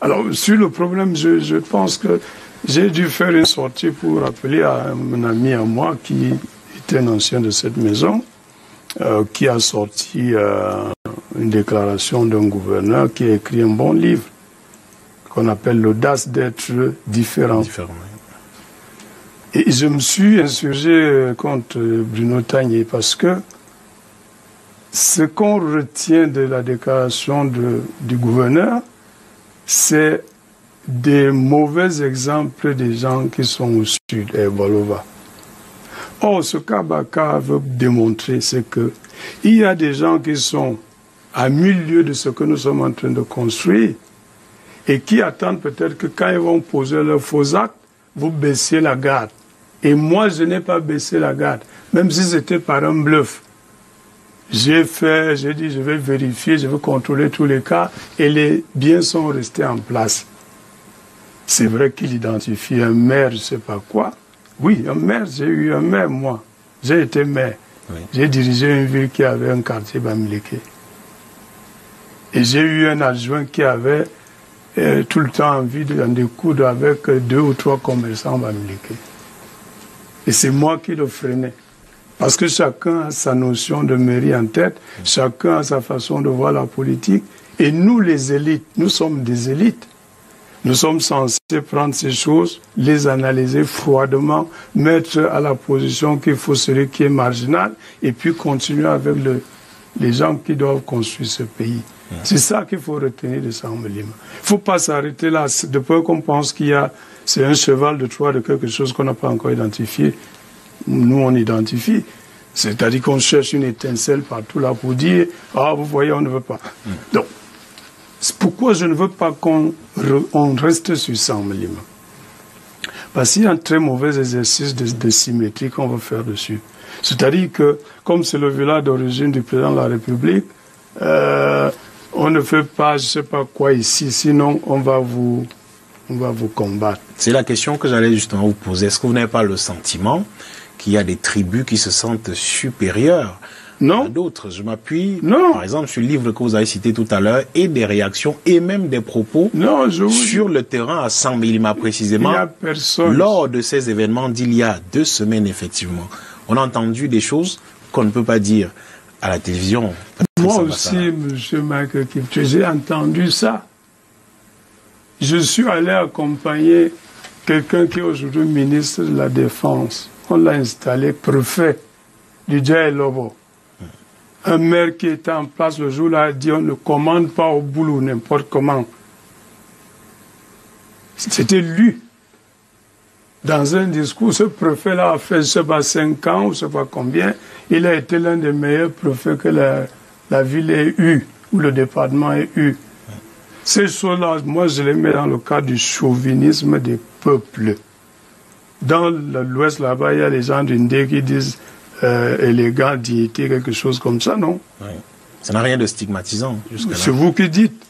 Alors, sur le problème, je, je pense que j'ai dû faire une sortie pour rappeler à mon ami à moi, qui était un ancien de cette maison, euh, qui a sorti euh, une déclaration d'un gouverneur qui a écrit un bon livre qu'on appelle « L'audace d'être différent ». Et je me suis insurgé contre Bruno Tagné parce que ce qu'on retient de la déclaration de, du gouverneur, c'est des mauvais exemples des gens qui sont au sud, et Bolova. Or, ce qu'Abaka veut démontrer, c'est qu'il y a des gens qui sont à mille lieues de ce que nous sommes en train de construire et qui attendent peut-être que quand ils vont poser leur faux acte, vous baissez la garde. Et moi, je n'ai pas baissé la garde, même si c'était par un bluff. J'ai fait, j'ai dit, je vais vérifier, je vais contrôler tous les cas, et les biens sont restés en place. C'est vrai qu'il identifie un maire, je ne sais pas quoi. Oui, un maire, j'ai eu un maire, moi. J'ai été maire. Oui. J'ai dirigé une ville qui avait un quartier Bamléké. Et j'ai eu un adjoint qui avait euh, tout le temps envie d'en découdre avec deux ou trois commerçants Bamléké. Et c'est moi qui le freinais. Parce que chacun a sa notion de mairie en tête, chacun a sa façon de voir la politique. Et nous, les élites, nous sommes des élites. Nous sommes censés prendre ces choses, les analyser froidement, mettre à la position qu'il faut celui qui est marginal, et puis continuer avec le, les gens qui doivent construire ce pays. Mmh. C'est ça qu'il faut retenir de Samlima. Il ne faut pas s'arrêter là. De peu qu'on pense qu'il y a... C'est un cheval de Troie de quelque chose qu'on n'a pas encore identifié. Nous, on identifie. C'est-à-dire qu'on cherche une étincelle partout là pour dire « Ah, vous voyez, on ne veut pas. Mmh. » Donc, c'est pourquoi je ne veux pas qu'on on reste sur Samlima. Parce qu'il y a un très mauvais exercice de, de symétrie qu'on veut faire dessus. C'est-à-dire que, comme c'est le village d'origine du président de la République, euh, on ne fait pas je ne sais pas quoi ici, sinon on va vous... on va vous combattre. C'est la question que j'allais justement vous poser. Est-ce que vous n'avez pas le sentiment qu'il y a des tribus qui se sentent supérieures non. à d'autres? Je m'appuie, par exemple, sur le livre que vous avez cité tout à l'heure et des réactions et même des propos non, je vous... sur le terrain à Samlima précisément. Il y a personne. Lors de ces événements d'il y a deux semaines, effectivement, on a entendu des choses qu'on ne peut pas dire à la télévision. Moi aussi, M. Michael Kipchoge, j'ai entendu ça. Je suis allé accompagner quelqu'un qui est aujourd'hui ministre de la Défense. On l'a installé préfet du Djaï-Lobo. Un maire qui était en place le jour-là a dit on ne commande pas au boulot n'importe comment. C'était lui. Dans un discours, ce préfet-là a fait je ne sais pas cinq ans, je ne sais pas combien. Il a été l'un des meilleurs préfets que la, la ville ait eu, ou le département ait eu. Ces choses-là, moi, je les mets dans le cadre du chauvinisme des peuples. Dans l'Ouest, là-bas, il y a les gens du Ndé qui disent euh, élégant, dignité, quelque chose comme ça, non? Oui. Ça n'a rien de stigmatisant jusque-là. C'est vous qui dites.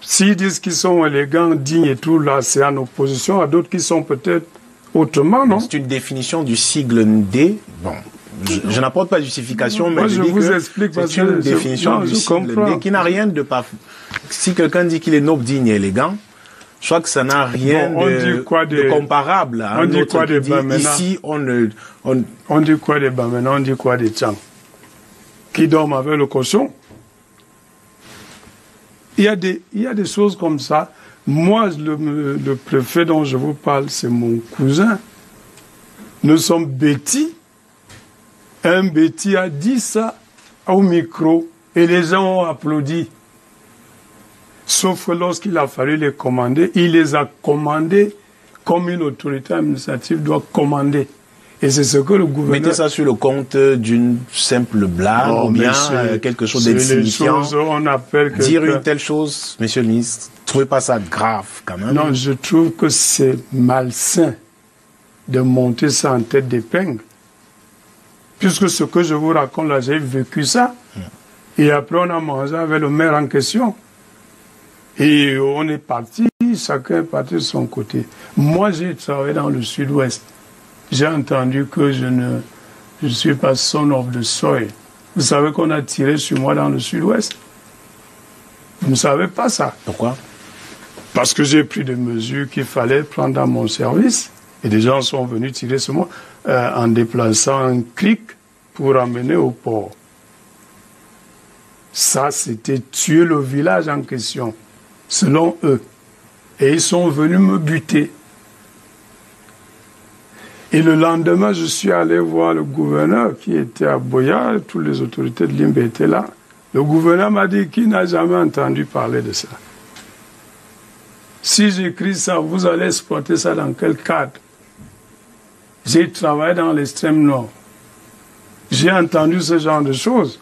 S'ils disent qu'ils sont élégants, dignes et tout, là, c'est en opposition à d'autres qui sont peut-être autrement, non? C'est une définition du sigle Ndé. Bon. Je, je n'apporte pas de justification, mais moi, je, je dis vous que explique c'est une que définition je, non, du sigle Ndé qui n'a rien de pas... Si quelqu'un dit qu'il est noble, digne et élégant, s'aperçoit que ça n'a rien bon, de, quoi de, de comparable à on dit quoi de dit, ici, on, on, on dit quoi de Bamena, on dit quoi de Tchang. Qui dorment avec le cochon. Il y a des, il y a des choses comme ça. Moi, le, le préfet dont je vous parle, c'est mon cousin. Nous sommes bêtis. Un bêtis a dit ça au micro et les gens ont applaudi. Sauf que lorsqu'il a fallu les commander, il les a commandés comme une autorité administrative doit commander. Et c'est ce que le gouvernement... Mettez ça sur le compte d'une simple blague oh, ou bien euh, quelque chose d'insignifiant. Dire une telle chose, monsieur le ministre, ne trouvez pas ça grave quand même. Non, je trouve que c'est malsain de monter ça en tête d'épingle. Puisque ce que je vous raconte là, j'ai vécu ça. Et après, on a mangé avec le maire en question. Et on est parti, chacun est parti de son côté. Moi, j'ai travaillé dans le sud-ouest. J'ai entendu que je ne je suis pas son of the soil. Vous savez qu'on a tiré sur moi dans le sud-ouest. Vous ne savez pas ça. Pourquoi? Parce que j'ai pris des mesures qu'il fallait prendre dans mon service. Et des gens sont venus tirer sur moi euh, en déplaçant un clic pour ramener au port. Ça, c'était tuer le village en question, selon eux. Et ils sont venus me buter. Et le lendemain, je suis allé voir le gouverneur qui était à Boya, toutes les autorités de Limbe étaient là. Le gouverneur m'a dit qu'il n'a jamais entendu parler de ça. Si j'écris ça, vous allez exploiter ça dans quel cadre? J'ai travaillé dans l'extrême nord. J'ai entendu ce genre de choses.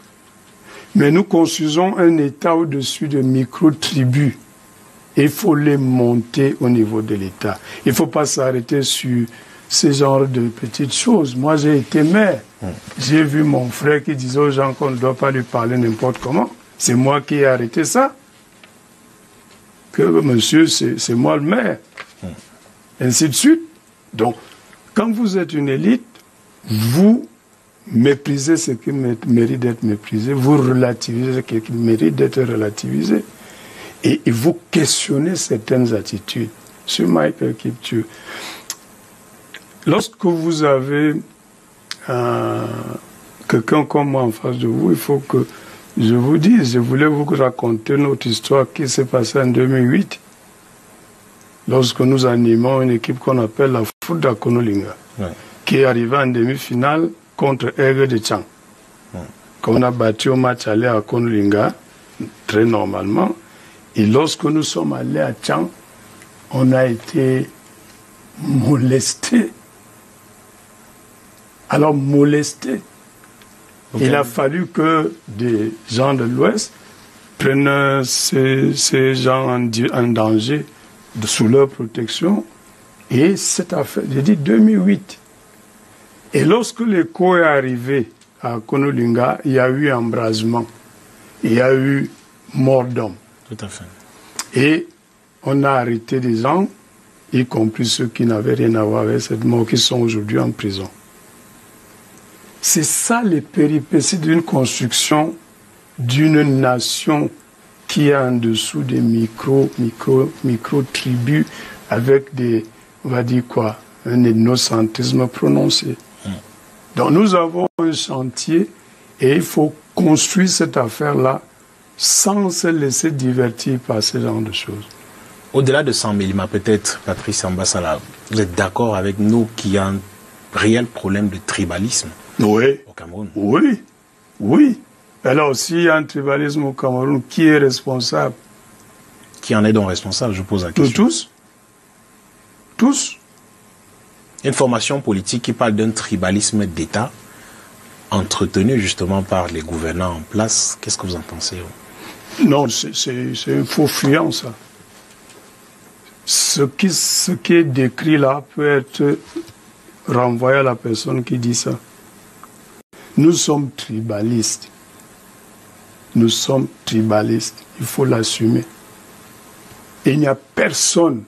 Mais nous construisons un État au-dessus de micro-tribus. Il faut les monter au niveau de l'État. Il ne faut pas s'arrêter sur... ce genre de petites choses. Moi, j'ai été maire. J'ai vu mon frère qui disait aux gens qu'on ne doit pas lui parler n'importe comment. C'est moi qui ai arrêté ça. Que monsieur, c'est moi le maire. Ainsi de suite. Donc, quand vous êtes une élite, vous méprisez ce qui mérite d'être méprisé. Vous relativisez ce qui mérite d'être relativisé. Et vous questionnez certaines attitudes. Monsieur Michael Kipchoge, lorsque vous avez euh, quelqu'un comme moi en face de vous, il faut que je vous dise, je voulais vous raconter notre histoire qui s'est passée en deux mille huit, lorsque nous animons une équipe qu'on appelle la Foot d'Akonolinga, ouais. qui est arrivée en demi-finale contre Aigle de Tchang, ouais. qu'on a battu au match aller à Akonolinga, très normalement, et lorsque nous sommes allés à Tchang, on a été molestés. Alors, molesté. Okay. Il a fallu que des gens de l'Ouest prennent ces, ces gens en, en danger de, sous leur protection. Et cette affaire, j'ai dit deux mille huit. Et lorsque l'écho est arrivé à Konolinga, il y a eu embrasement. Il y a eu mort d'homme. Tout à fait. Et on a arrêté des gens, y compris ceux qui n'avaient rien à voir avec cette mort, qui sont aujourd'hui en prison. C'est ça les péripéties d'une construction d'une nation qui est en dessous des micro, micro, micro-tribus avec des, on va dire quoi, un ethnocentrisme prononcé. Donc nous avons un chantier et il faut construire cette affaire-là sans se laisser divertir par ce genre de choses. Au-delà de cent mille, peut-être, Patrice Ambasala, vous êtes d'accord avec nous qu'il y a un réel problème de tribalisme? Oui. Au Cameroun. Oui. Oui. Et là aussi, il y a un tribalisme au Cameroun. Qui est responsable? Qui en est donc responsable? Je pose la question. Nous tous. Tous. Une formation politique qui parle d'un tribalisme d'État entretenu justement par les gouvernants en place. Qu'est-ce que vous en pensez? Non, c'est un faux fuyant, ça. Ce qui, ce qui est décrit là peut être renvoyé à la personne qui dit ça. Nous sommes tribalistes. Nous sommes tribalistes. Il faut l'assumer. Il n'y a personne,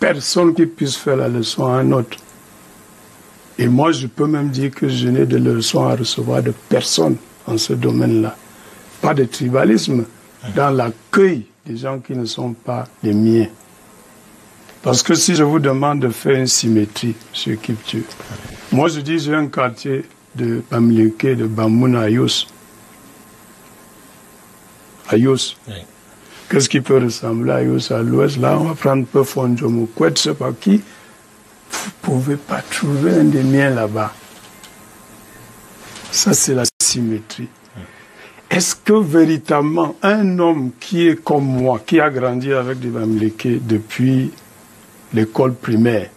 personne qui puisse faire la leçon à un autre. Et moi, je peux même dire que je n'ai de leçon à recevoir de personne en ce domaine-là. Pas de tribalisme dans l'accueil des gens qui ne sont pas les miens. Parce que si je vous demande de faire une symétrie sur Kiptu, moi je dis j'ai un quartier de Bamileke, de Bamoun à Ayos. Ayos. Oui. Qu'est-ce qui peut ressembler à Ayos à l'ouest? Là, on va prendre peu Fondjomoukwet, je ne sais pas qui. Vous ne pouvez pas trouver un des miens là-bas. Ça, c'est la symétrie. Est-ce que véritablement un homme qui est comme moi, qui a grandi avec des Bamileke depuis l'école primaire,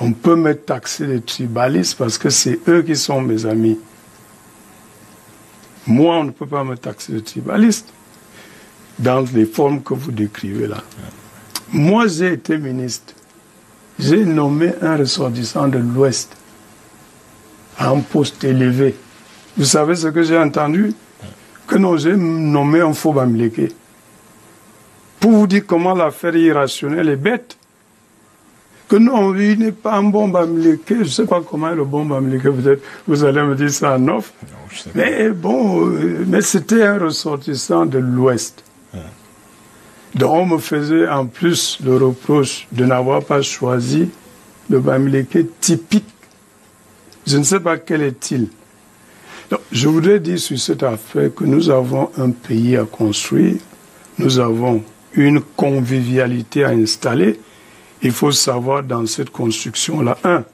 on peut me taxer de tribaliste parce que c'est eux qui sont mes amis. Moi, on ne peut pas me taxer de tribaliste dans les formes que vous décrivez là. Moi, j'ai été ministre. J'ai nommé un ressortissant de l'Ouest à un poste élevé. Vous savez ce que j'ai entendu? Que non, j'ai nommé un faux Bamileke. Pour vous dire comment l'affaire irrationnelle est bête. Que non, il n'est pas un bon Bamileke. Je ne sais pas comment est le bon Bamileke. Peut-être vous allez me dire ça en off. Non, je sais pas. Mais bon, mais c'était un ressortissant de l'Ouest. Ouais. Donc on me faisait en plus le reproche de n'avoir pas choisi le Bamileke typique. Je ne sais pas quel est-il. Donc, je voudrais dire sur cette affaire que nous avons un pays à construire, nous avons une convivialité à installer. Il faut savoir dans cette construction-là, un,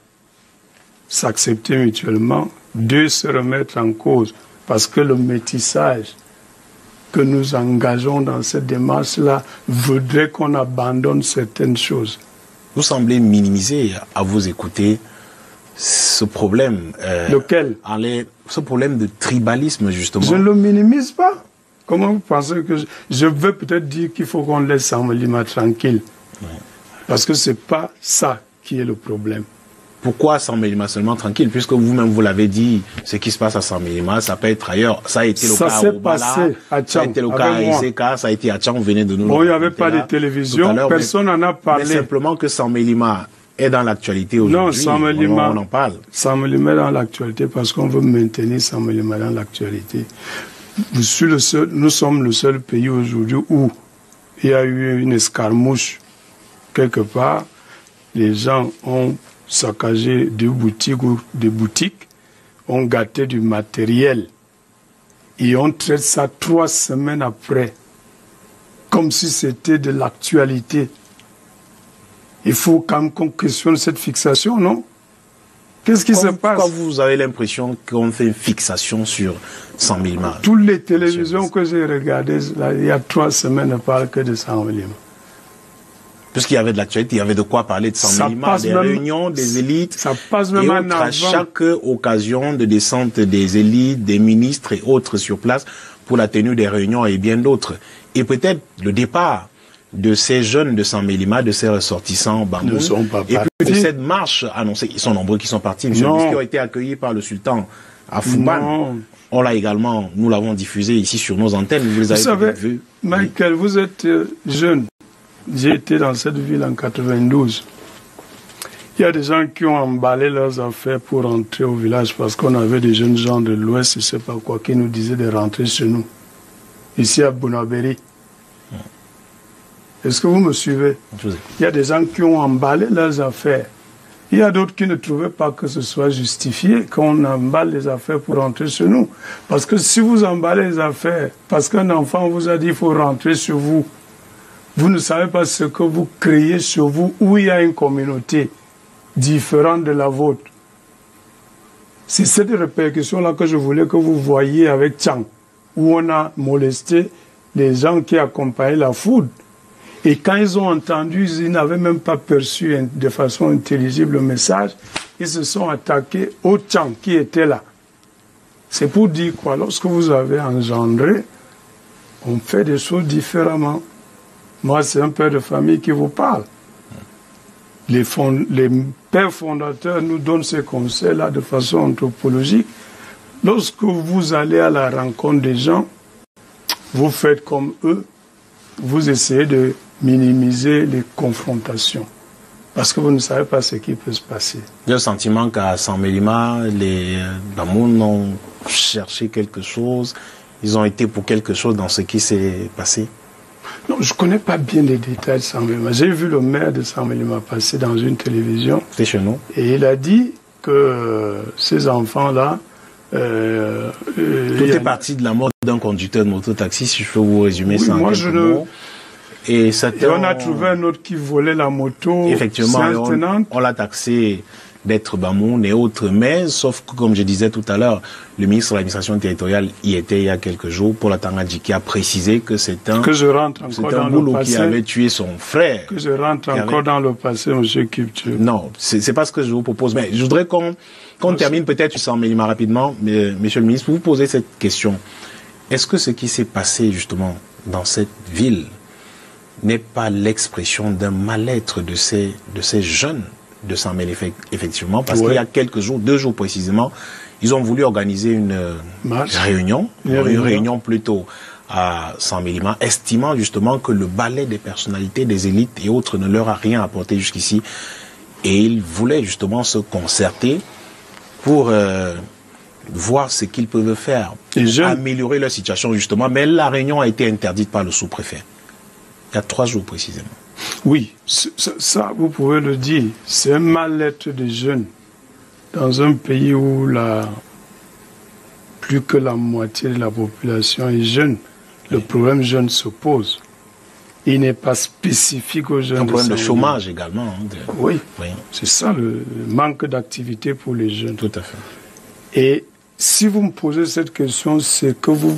s'accepter mutuellement, deux, se remettre en cause, parce que le métissage que nous engageons dans cette démarche-là voudrait qu'on abandonne certaines choses. Vous semblez minimiser, à vous écouter, ce problème... Euh, Lequel? Allez, ce problème de tribalisme, justement. Je ne le minimise pas. Comment vous pensez que... Je, je veux peut-être dire qu'il faut qu'on laisse Amelima tranquille. Ouais. Parce que ce n'est pas ça qui est le problème. Pourquoi Amelima seulement tranquille? Puisque vous-même, vous l'avez dit, ce qui se passe à Amelima, ça peut être ailleurs. Ça a été le ça cas à Obala, à Tchang, ça a été le cas à Iseka, ça a été à Tchang, on venait de nous... Bon, il n'y avait pas de télévision, personne n'en a parlé. Mais simplement que Amelima est dans l'actualité aujourd'hui. Non, Amelima, on en parle. Amelima est dans l'actualité parce qu'on veut maintenir Amelima dans l'actualité. Nous sommes le seul pays aujourd'hui où il y a eu une escarmouche. Quelque part, les gens ont saccagé des boutiques ou des boutiques, ont gâté du matériel. Et on traite ça trois semaines après, comme si c'était de l'actualité. Il faut quand même qu'on questionne cette fixation, non? Qu'est-ce qui se passe? Pourquoi vous avez l'impression qu'on fait une fixation sur cent mille morts? Toutes les télévisions que j'ai regardées, là, il y a trois semaines, ne parlent que de cent mille morts. Puisqu'il y avait de l'actualité, il y avait de quoi parler de cent mille morts, des même, réunions, des élites, ça passe même et autres, à chaque occasion de descente des élites, des ministres et autres sur place pour la tenue des réunions et bien d'autres. Et peut-être le départ de ces jeunes de Amelima, de ces ressortissants Bamoun, et puis de cette marche annoncée. Ils sont nombreux qui sont partis, mais qui ont été accueillis par le sultan à Fouban. On l'a également, nous l'avons diffusé ici sur nos antennes. Vous les avez vous savez, vu. Michael, oui. Vous êtes jeune. J'ai été dans cette ville en quatre-vingt-douze. Il y a des gens qui ont emballé leurs affaires pour rentrer au village parce qu'on avait des jeunes gens de l'Ouest, je ne sais pas quoi, qui nous disaient de rentrer chez nous. Ici à Bounabéry. Est-ce que vous me suivez? Il y a des gens qui ont emballé leurs affaires. Il y a d'autres qui ne trouvaient pas que ce soit justifié qu'on emballe les affaires pour rentrer chez nous. Parce que si vous emballez les affaires, parce qu'un enfant vous a dit qu'il faut rentrer chez vous, vous ne savez pas ce que vous créez chez vous où il y a une communauté différente de la vôtre. C'est cette répercussion-là que je voulais que vous voyiez avec Tchang, où on a molesté les gens qui accompagnaient la foudre. Et quand ils ont entendu, ils n'avaient même pas perçu de façon intelligible le message. Ils se sont attaqués aux Tchang qui étaient là. C'est pour dire quoi? Lorsque vous avez engendré, on fait des choses différemment. Moi, c'est un père de famille qui vous parle. Les, fond... les pères fondateurs nous donnent ces conseils-là de façon anthropologique. Lorsque vous allez à la rencontre des gens, vous faites comme eux. Vous essayez de minimiser les confrontations. Parce que vous ne savez pas ce qui peut se passer. J'ai le sentiment qu'à Amelima, les Bamoun ont cherché quelque chose. Ils ont été pour quelque chose dans ce qui s'est passé. Non, je ne connais pas bien les détails de Sambelima. J'ai vu le maire de Sambelima passer dans une télévision. C'est chez nous. Et il a dit que ces enfants-là... Euh, euh, Tout est a... parti de la mort d'un conducteur de moto-taxi, si je peux vous résumer oui, ça. Moi, je ne... Et, et on a trouvé un autre qui volait la moto. Effectivement, on, on l'a taxé d'être bamoun et autres, mais sauf que, comme je disais tout à l'heure, le ministre de l'administration territoriale y était il y a quelques jours pour la Tangadji, qui a précisé que c'est un, que je rentre encore un dans boulot le passé, qui avait tué son frère. Que je rentre encore avait... dans le passé, monsieur Kipchoge. Non, c'est pas ce que je vous propose, mais je voudrais qu'on qu'on termine peut-être Sambelima rapidement, mais, monsieur le ministre, vous vous posez cette question. Est-ce que ce qui s'est passé justement dans cette ville n'est pas l'expression d'un mal-être de ces, de ces jeunes de Sambelima, effectivement, parce ouais. qu'il y a quelques jours, deux jours précisément, ils ont voulu organiser une Marche. réunion, une réunion. réunion plutôt à Sambelima, estimant justement que le ballet des personnalités, des élites et autres ne leur a rien apporté jusqu'ici. Et ils voulaient justement se concerter pour euh, voir ce qu'ils peuvent faire, pour je... améliorer leur situation justement. Mais la réunion a été interdite par le sous-préfet. Il y a trois jours précisément. Oui, ça, ça vous pouvez le dire, c'est un mal-être des jeunes dans un pays où la, plus que la moitié de la population est jeune. Le oui. problème jeune se pose. Il n'est pas spécifique aux jeunes. Un problème de chômage également. Hein, de... Oui, oui. c'est ça le manque d'activité pour les jeunes. Tout à fait. Et si vous me posez cette question, c'est que vous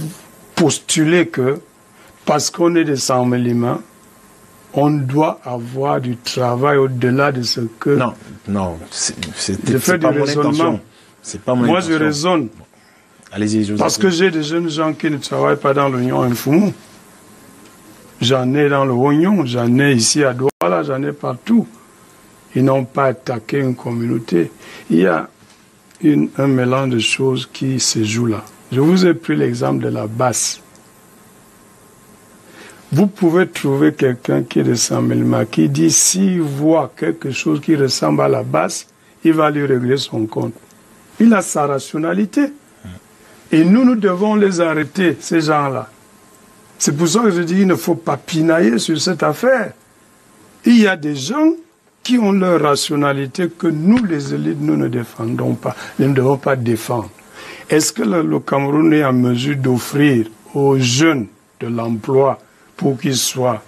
postulez que parce qu'on est des Sambelima, on doit avoir du travail au-delà de ce que... Non, non, c'est pas mon intention. C'est pas mon intention. Moi, je raisonne. Bon. Allez-y, je vous Parce que j'ai des jeunes gens qui ne travaillent pas dans l'Union Infoumo. J'en ai dans le Oignon, j'en ai ici à Douala, j'en ai partout. Ils n'ont pas attaqué une communauté. Il y a une, un mélange de choses qui se joue là. Je vous ai pris l'exemple de la basse. Vous pouvez trouver quelqu'un qui ressemble à qui dit s'il voit quelque chose qui ressemble à la basse, il va lui régler son compte. Il a sa rationalité. Et nous, nous devons les arrêter, ces gens-là. C'est pour ça que je dis qu'il ne faut pas pinailler sur cette affaire. Il y a des gens qui ont leur rationalité que nous, les élites, nous ne défendons pas. Nous ne devons pas défendre. Est-ce que le Cameroun est en mesure d'offrir aux jeunes de l'emploi pour qu'ils soient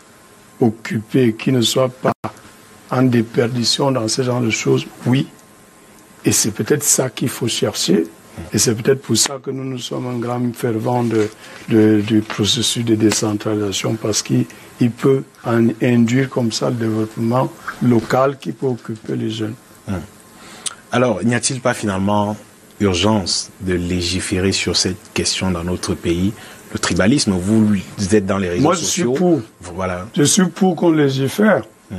occupés, qu'ils ne soient pas en déperdition dans ce genre de choses? Oui. Et c'est peut-être ça qu'il faut chercher. Et c'est peut-être pour ça que nous, nous sommes un grand fervent de, de, du processus de décentralisation, parce qu'il peut en induire comme ça le développement local qui peut occuper les jeunes. Alors, n'y a-t-il pas finalement urgence de légiférer sur cette question dans notre pays ? Le tribalisme, vous êtes dans les réseaux Moi, sociaux. Moi, je suis pour. Voilà. Je suis pour qu'on légifère. Mm.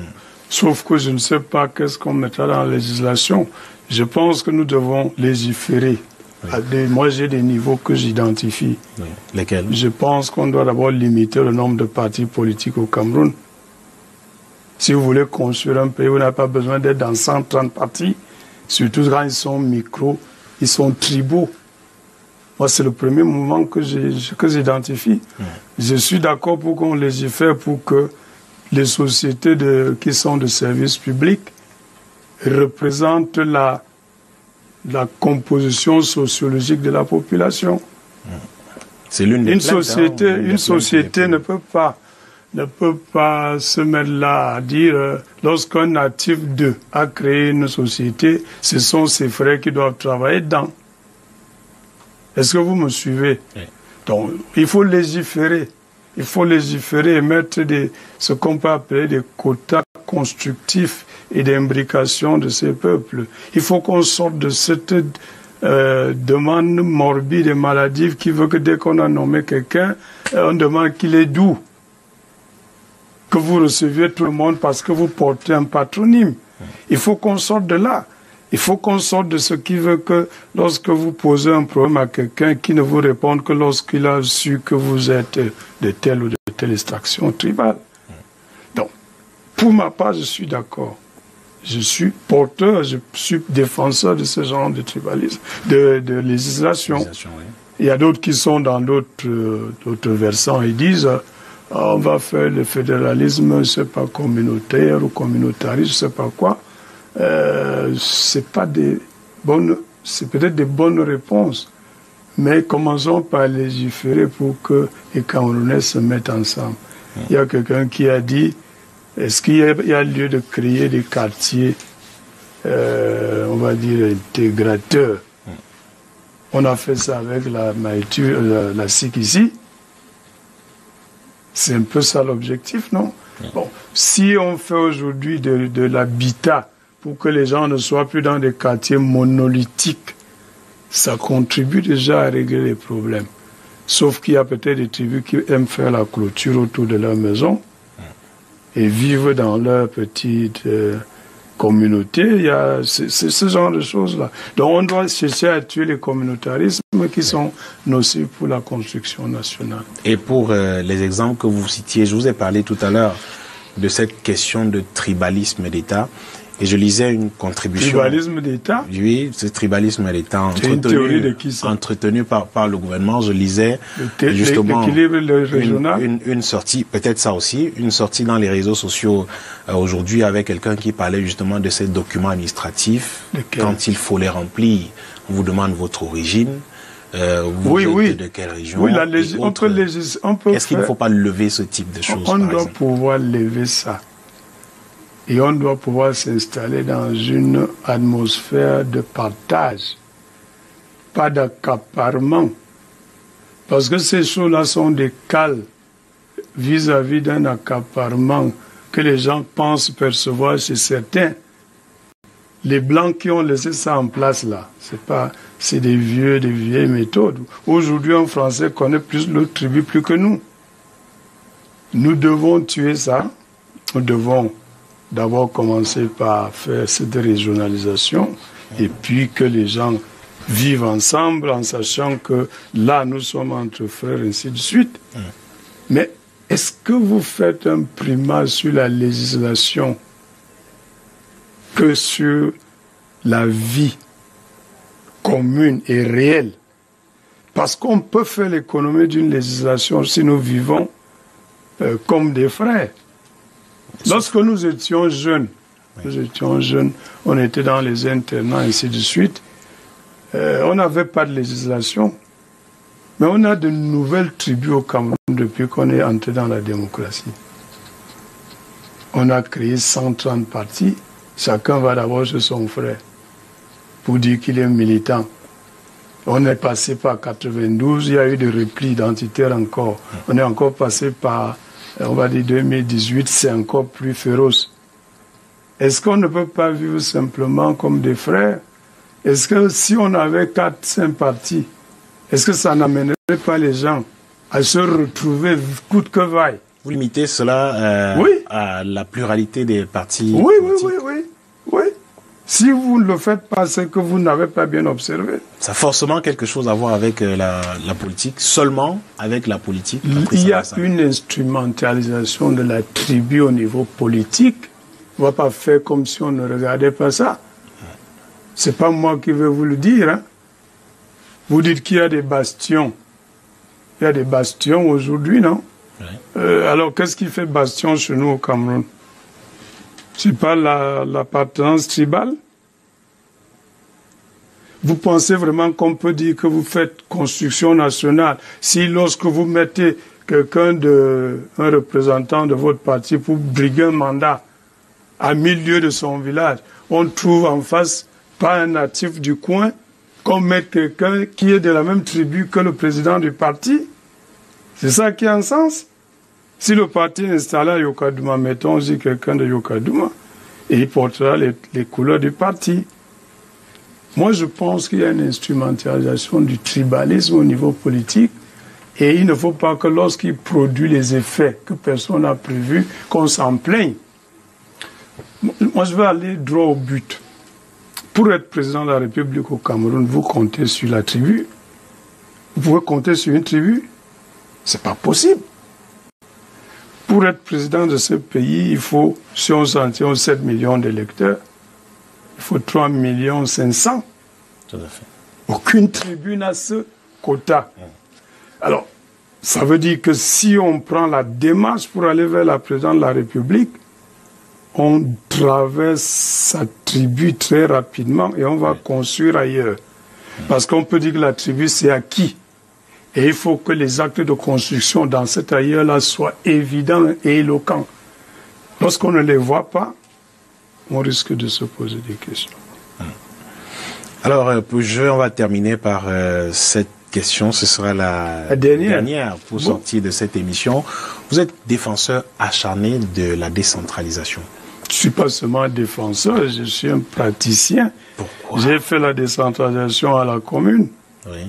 Sauf que je ne sais pas qu'est-ce qu'on mettra dans la législation. Je pense que nous devons légiférer. Oui. Des, moi, j'ai des niveaux que j'identifie. Oui. Lesquels? Je pense qu'on doit d'abord limiter le nombre de partis politiques au Cameroun. Si vous voulez construire un pays, vous n'avez pas besoin d'être dans cent trente partis. Surtout quand ils sont micros, ils sont tribaux. Moi, c'est le premier mouvement que j'identifie. Mmh. Je suis d'accord pour qu'on légifère pour que les sociétés de, qui sont de services publics représentent la, la composition sociologique de la population. Mmh. C'est l'une des une plaintes, société, hein, une société ne peut pas, ne peut pas se mettre là à dire euh, lorsqu'un natif d'eux a créé une société, ce sont ses frères qui doivent travailler dedans. Est-ce que vous me suivez? Oui. Donc, il faut légiférer. Il faut légiférer et mettre des, ce qu'on peut appeler des quotas constructifs et d'imbrication de ces peuples. Il faut qu'on sorte de cette euh, demande morbide et maladive qui veut que dès qu'on a nommé quelqu'un, on demande qu'il est d'où. Que vous receviez tout le monde parce que vous portez un patronyme. Il faut qu'on sorte de là. Il faut qu'on sorte de ce qui veut que lorsque vous posez un problème à quelqu'un, qu'il ne vous réponde que lorsqu'il a su que vous êtes de telle ou de telle extraction tribale. Donc, pour ma part, je suis d'accord. Je suis porteur, je suis défenseur de ce genre de tribalisme, de, de législation. Il y a d'autres qui sont dans d'autres euh, d'autres versants et disent on va faire le fédéralisme, je ne sais pas, communautaire ou communautariste, je ne sais pas quoi. Euh, c'est pas des bonnes, c'est peut-être des bonnes réponses, mais commençons par légiférer pour que les Camerounais se mettent ensemble. Mmh. Il y a quelqu'un qui a dit, est-ce qu'il y, y a lieu de créer des quartiers, euh, on va dire, intégrateurs? Mmh. On a fait ça avec la Maïture, la, la S I C ici. C'est un peu ça l'objectif, non? Mmh. Bon, si on fait aujourd'hui de, de l'habitat pour que les gens ne soient plus dans des quartiers monolithiques, ça contribue déjà à régler les problèmes. Sauf qu'il y a peut-être des tribus qui aiment faire la clôture autour de leur maison et vivent dans leur petite euh, communauté. Il y a c'est, c'est ce genre de choses-là. Donc on doit chercher à tuer les communautarismes qui sont nocifs pour la construction nationale. Et pour euh, les exemples que vous citiez, je vous ai parlé tout à l'heure de cette question de tribalisme d'État. Et je lisais une contribution... Tribalisme d'État? Oui, ce tribalisme d'État entretenu, entretenu par, par le gouvernement. Je lisais justement une, une, une sortie, peut-être ça aussi, une sortie dans les réseaux sociaux euh, aujourd'hui avec quelqu'un qui parlait justement de ces documents administratifs. Lequel? Quand il faut les remplir, on vous demande votre origine. Euh, vous oui, oui. De quelle région? Oui, la lég... on peut légis... on peut Est-ce faire... qu'il ne faut pas lever ce type de choses? On, on doit exemple? pouvoir lever ça. Et on doit pouvoir s'installer dans une atmosphère de partage, pas d'accaparement. Parce que ces choses-là sont des cales vis-à-vis d'un accaparement que les gens pensent percevoir chez certains. Les Blancs qui ont laissé ça en place là, c'est pas, c'est des vieux, des vieilles méthodes. Aujourd'hui, un Français connaît plus l'autre tribu plus que nous. Nous devons tuer ça, nous devons... d'abord commencer par faire cette régionalisation et puis que les gens vivent ensemble en sachant que là, nous sommes entre frères, ainsi de suite. Mm. Mais est-ce que vous faites un primat sur la législation que sur la vie commune et réelle? Parce qu'on peut faire l'économie d'une législation si nous vivons euh, comme des frères. Lorsque nous étions jeunes, nous étions jeunes, on était dans les internats, ainsi de suite, euh, on n'avait pas de législation. Mais on a de nouvelles tribus au Cameroun depuis qu'on est entré dans la démocratie. On a créé cent trente partis, chacun va d'abord chez son frère pour dire qu'il est militant. On est passé par quatre-vingt-douze, il y a eu des replis identitaires encore. On est encore passé par... on va dire deux mille dix-huit, c'est encore plus féroce. Est-ce qu'on ne peut pas vivre simplement comme des frères? Est-ce que si on avait quatre cinq partis, est-ce que ça n'amènerait pas les gens à se retrouver coûte que vaille? Vous limitez cela euh, oui. à la pluralité des partis? Oui, oui, oui, oui, oui. Si vous ne le faites pas, c'est que vous n'avez pas bien observé. Ça a forcément quelque chose à voir avec la, la politique, seulement avec la politique. Il y a une instrumentalisation de la tribu au niveau politique. On ne va pas faire comme si on ne regardait pas ça. Ce n'est pas moi qui vais vous le dire. Hein. Vous dites qu'il y a des bastions. Il y a des bastions aujourd'hui, non? Ouais. euh, Alors, qu'est-ce qui fait bastion chez nous au Cameroun? C'est pas la, l'appartenance tribale? Vous pensez vraiment qu'on peut dire que vous faites construction nationale si lorsque vous mettez quelqu'un de, un représentant de votre parti pour briguer un mandat à milieu de son village, on trouve en face, pas un natif du coin, qu'on met quelqu'un qui est de la même tribu que le président du parti? C'est ça qui a un sens? Si le parti est installé à Yokadouma, mettons aussi quelqu'un de Yokadouma, et il portera les, les couleurs du parti. Moi, je pense qu'il y a une instrumentalisation du tribalisme au niveau politique, et il ne faut pas que lorsqu'il produit les effets que personne n'a prévus, qu'on s'en plaigne. Moi, je vais aller droit au but. Pour être président de la République au Cameroun, vous comptez sur la tribu. Vous pouvez compter sur une tribu. C'est pas possible. Pour être président de ce pays, il faut, si on s'en tient aux sept millions d'électeurs, il faut trois millions cinq cents. Tout à fait. Aucune tribu n'a ce quota. Mmh. Alors, Ça veut dire que si on prend la démarche pour aller vers la présidence de la République, on traverse sa tribu très rapidement et on va construire ailleurs. Parce qu'on peut dire que la tribu, c'est acquis. Et il faut que les actes de construction dans cet ailleurs-là soient évidents et éloquents. Lorsqu'on ne les voit pas, on risque de se poser des questions. Alors, je, on va terminer par euh, cette question. Ce sera la, la dernière, dernière pour bon. sortir de cette émission. Vous êtes défenseur acharné de la décentralisation. Je ne suis pas seulement défenseur, je suis un praticien. Pourquoi? J'ai fait la décentralisation à la commune. Oui.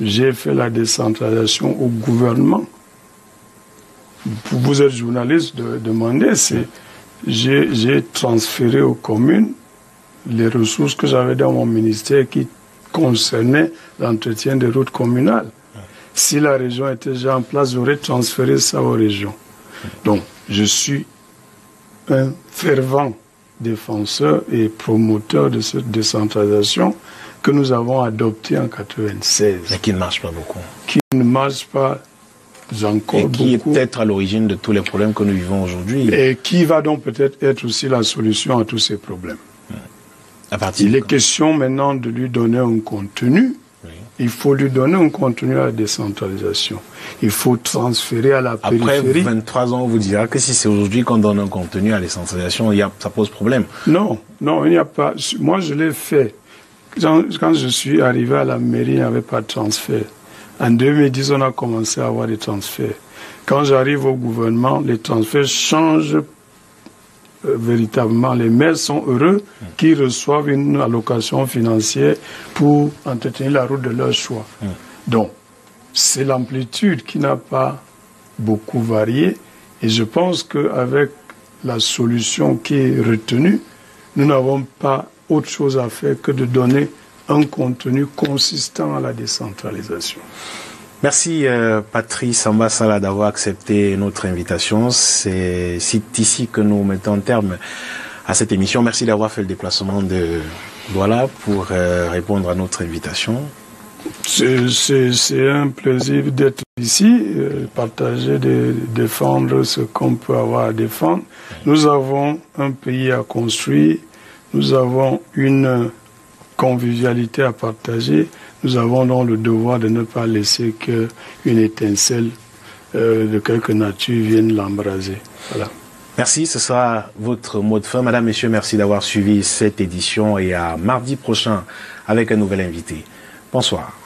J'ai fait la décentralisation au gouvernement. Vous êtes journaliste, de, demandez. J'ai transféré aux communes les ressources que j'avais dans mon ministère qui concernaient l'entretien des routes communales. Si la région était déjà en place, j'aurais transféré ça aux régions. Donc, je suis un fervent défenseur et promoteur de cette décentralisation que nous avons adoptée en mille neuf cent quatre-vingt-seize. Mais qui ne marche pas beaucoup. Qui ne marche pas encore beaucoup. Et qui beaucoup. est peut-être à l'origine de tous les problèmes que nous vivons aujourd'hui. Et qui va donc peut-être être aussi la solution à tous ces problèmes. Ouais. À partir Il est question maintenant de lui donner un contenu. Il faut lui donner un contenu à la décentralisation. Il faut transférer à la périphérie. Après vingt-trois ans, on vous dira que si c'est aujourd'hui qu'on donne un contenu à la décentralisation, il y a, ça pose problème. Non, non, il n'y a pas. Moi, je l'ai fait. Quand, quand je suis arrivé à la mairie, il n'y avait pas de transfert. En deux mille dix, on a commencé à avoir des transferts. Quand j'arrive au gouvernement, les transferts changent euh, véritablement. Les maires sont heureux qu'ils reçoivent une allocation financière pour entretenir la route de leur choix. Mmh. Donc, c'est l'amplitude qui n'a pas beaucoup varié. Et je pense qu'avec la solution qui est retenue, nous n'avons pas autre chose à faire que de donner un contenu consistant à la décentralisation. Merci euh, Patrice Ambasala d'avoir accepté notre invitation. C'est ici que nous mettons en terme à cette émission. Merci d'avoir fait le déplacement de Douala pour euh, répondre à notre invitation. C'est un plaisir d'être ici, euh, partager, de, défendre ce qu'on peut avoir à défendre. Nous avons un pays à construire, nous avons une convivialité à partager. Nous avons donc le devoir de ne pas laisser qu'une étincelle euh, de quelque nature vienne l'embraser. Voilà. Merci, ce sera votre mot de fin. Madame, Messieurs, merci d'avoir suivi cette édition et à mardi prochain avec un nouvel invité. Bonsoir.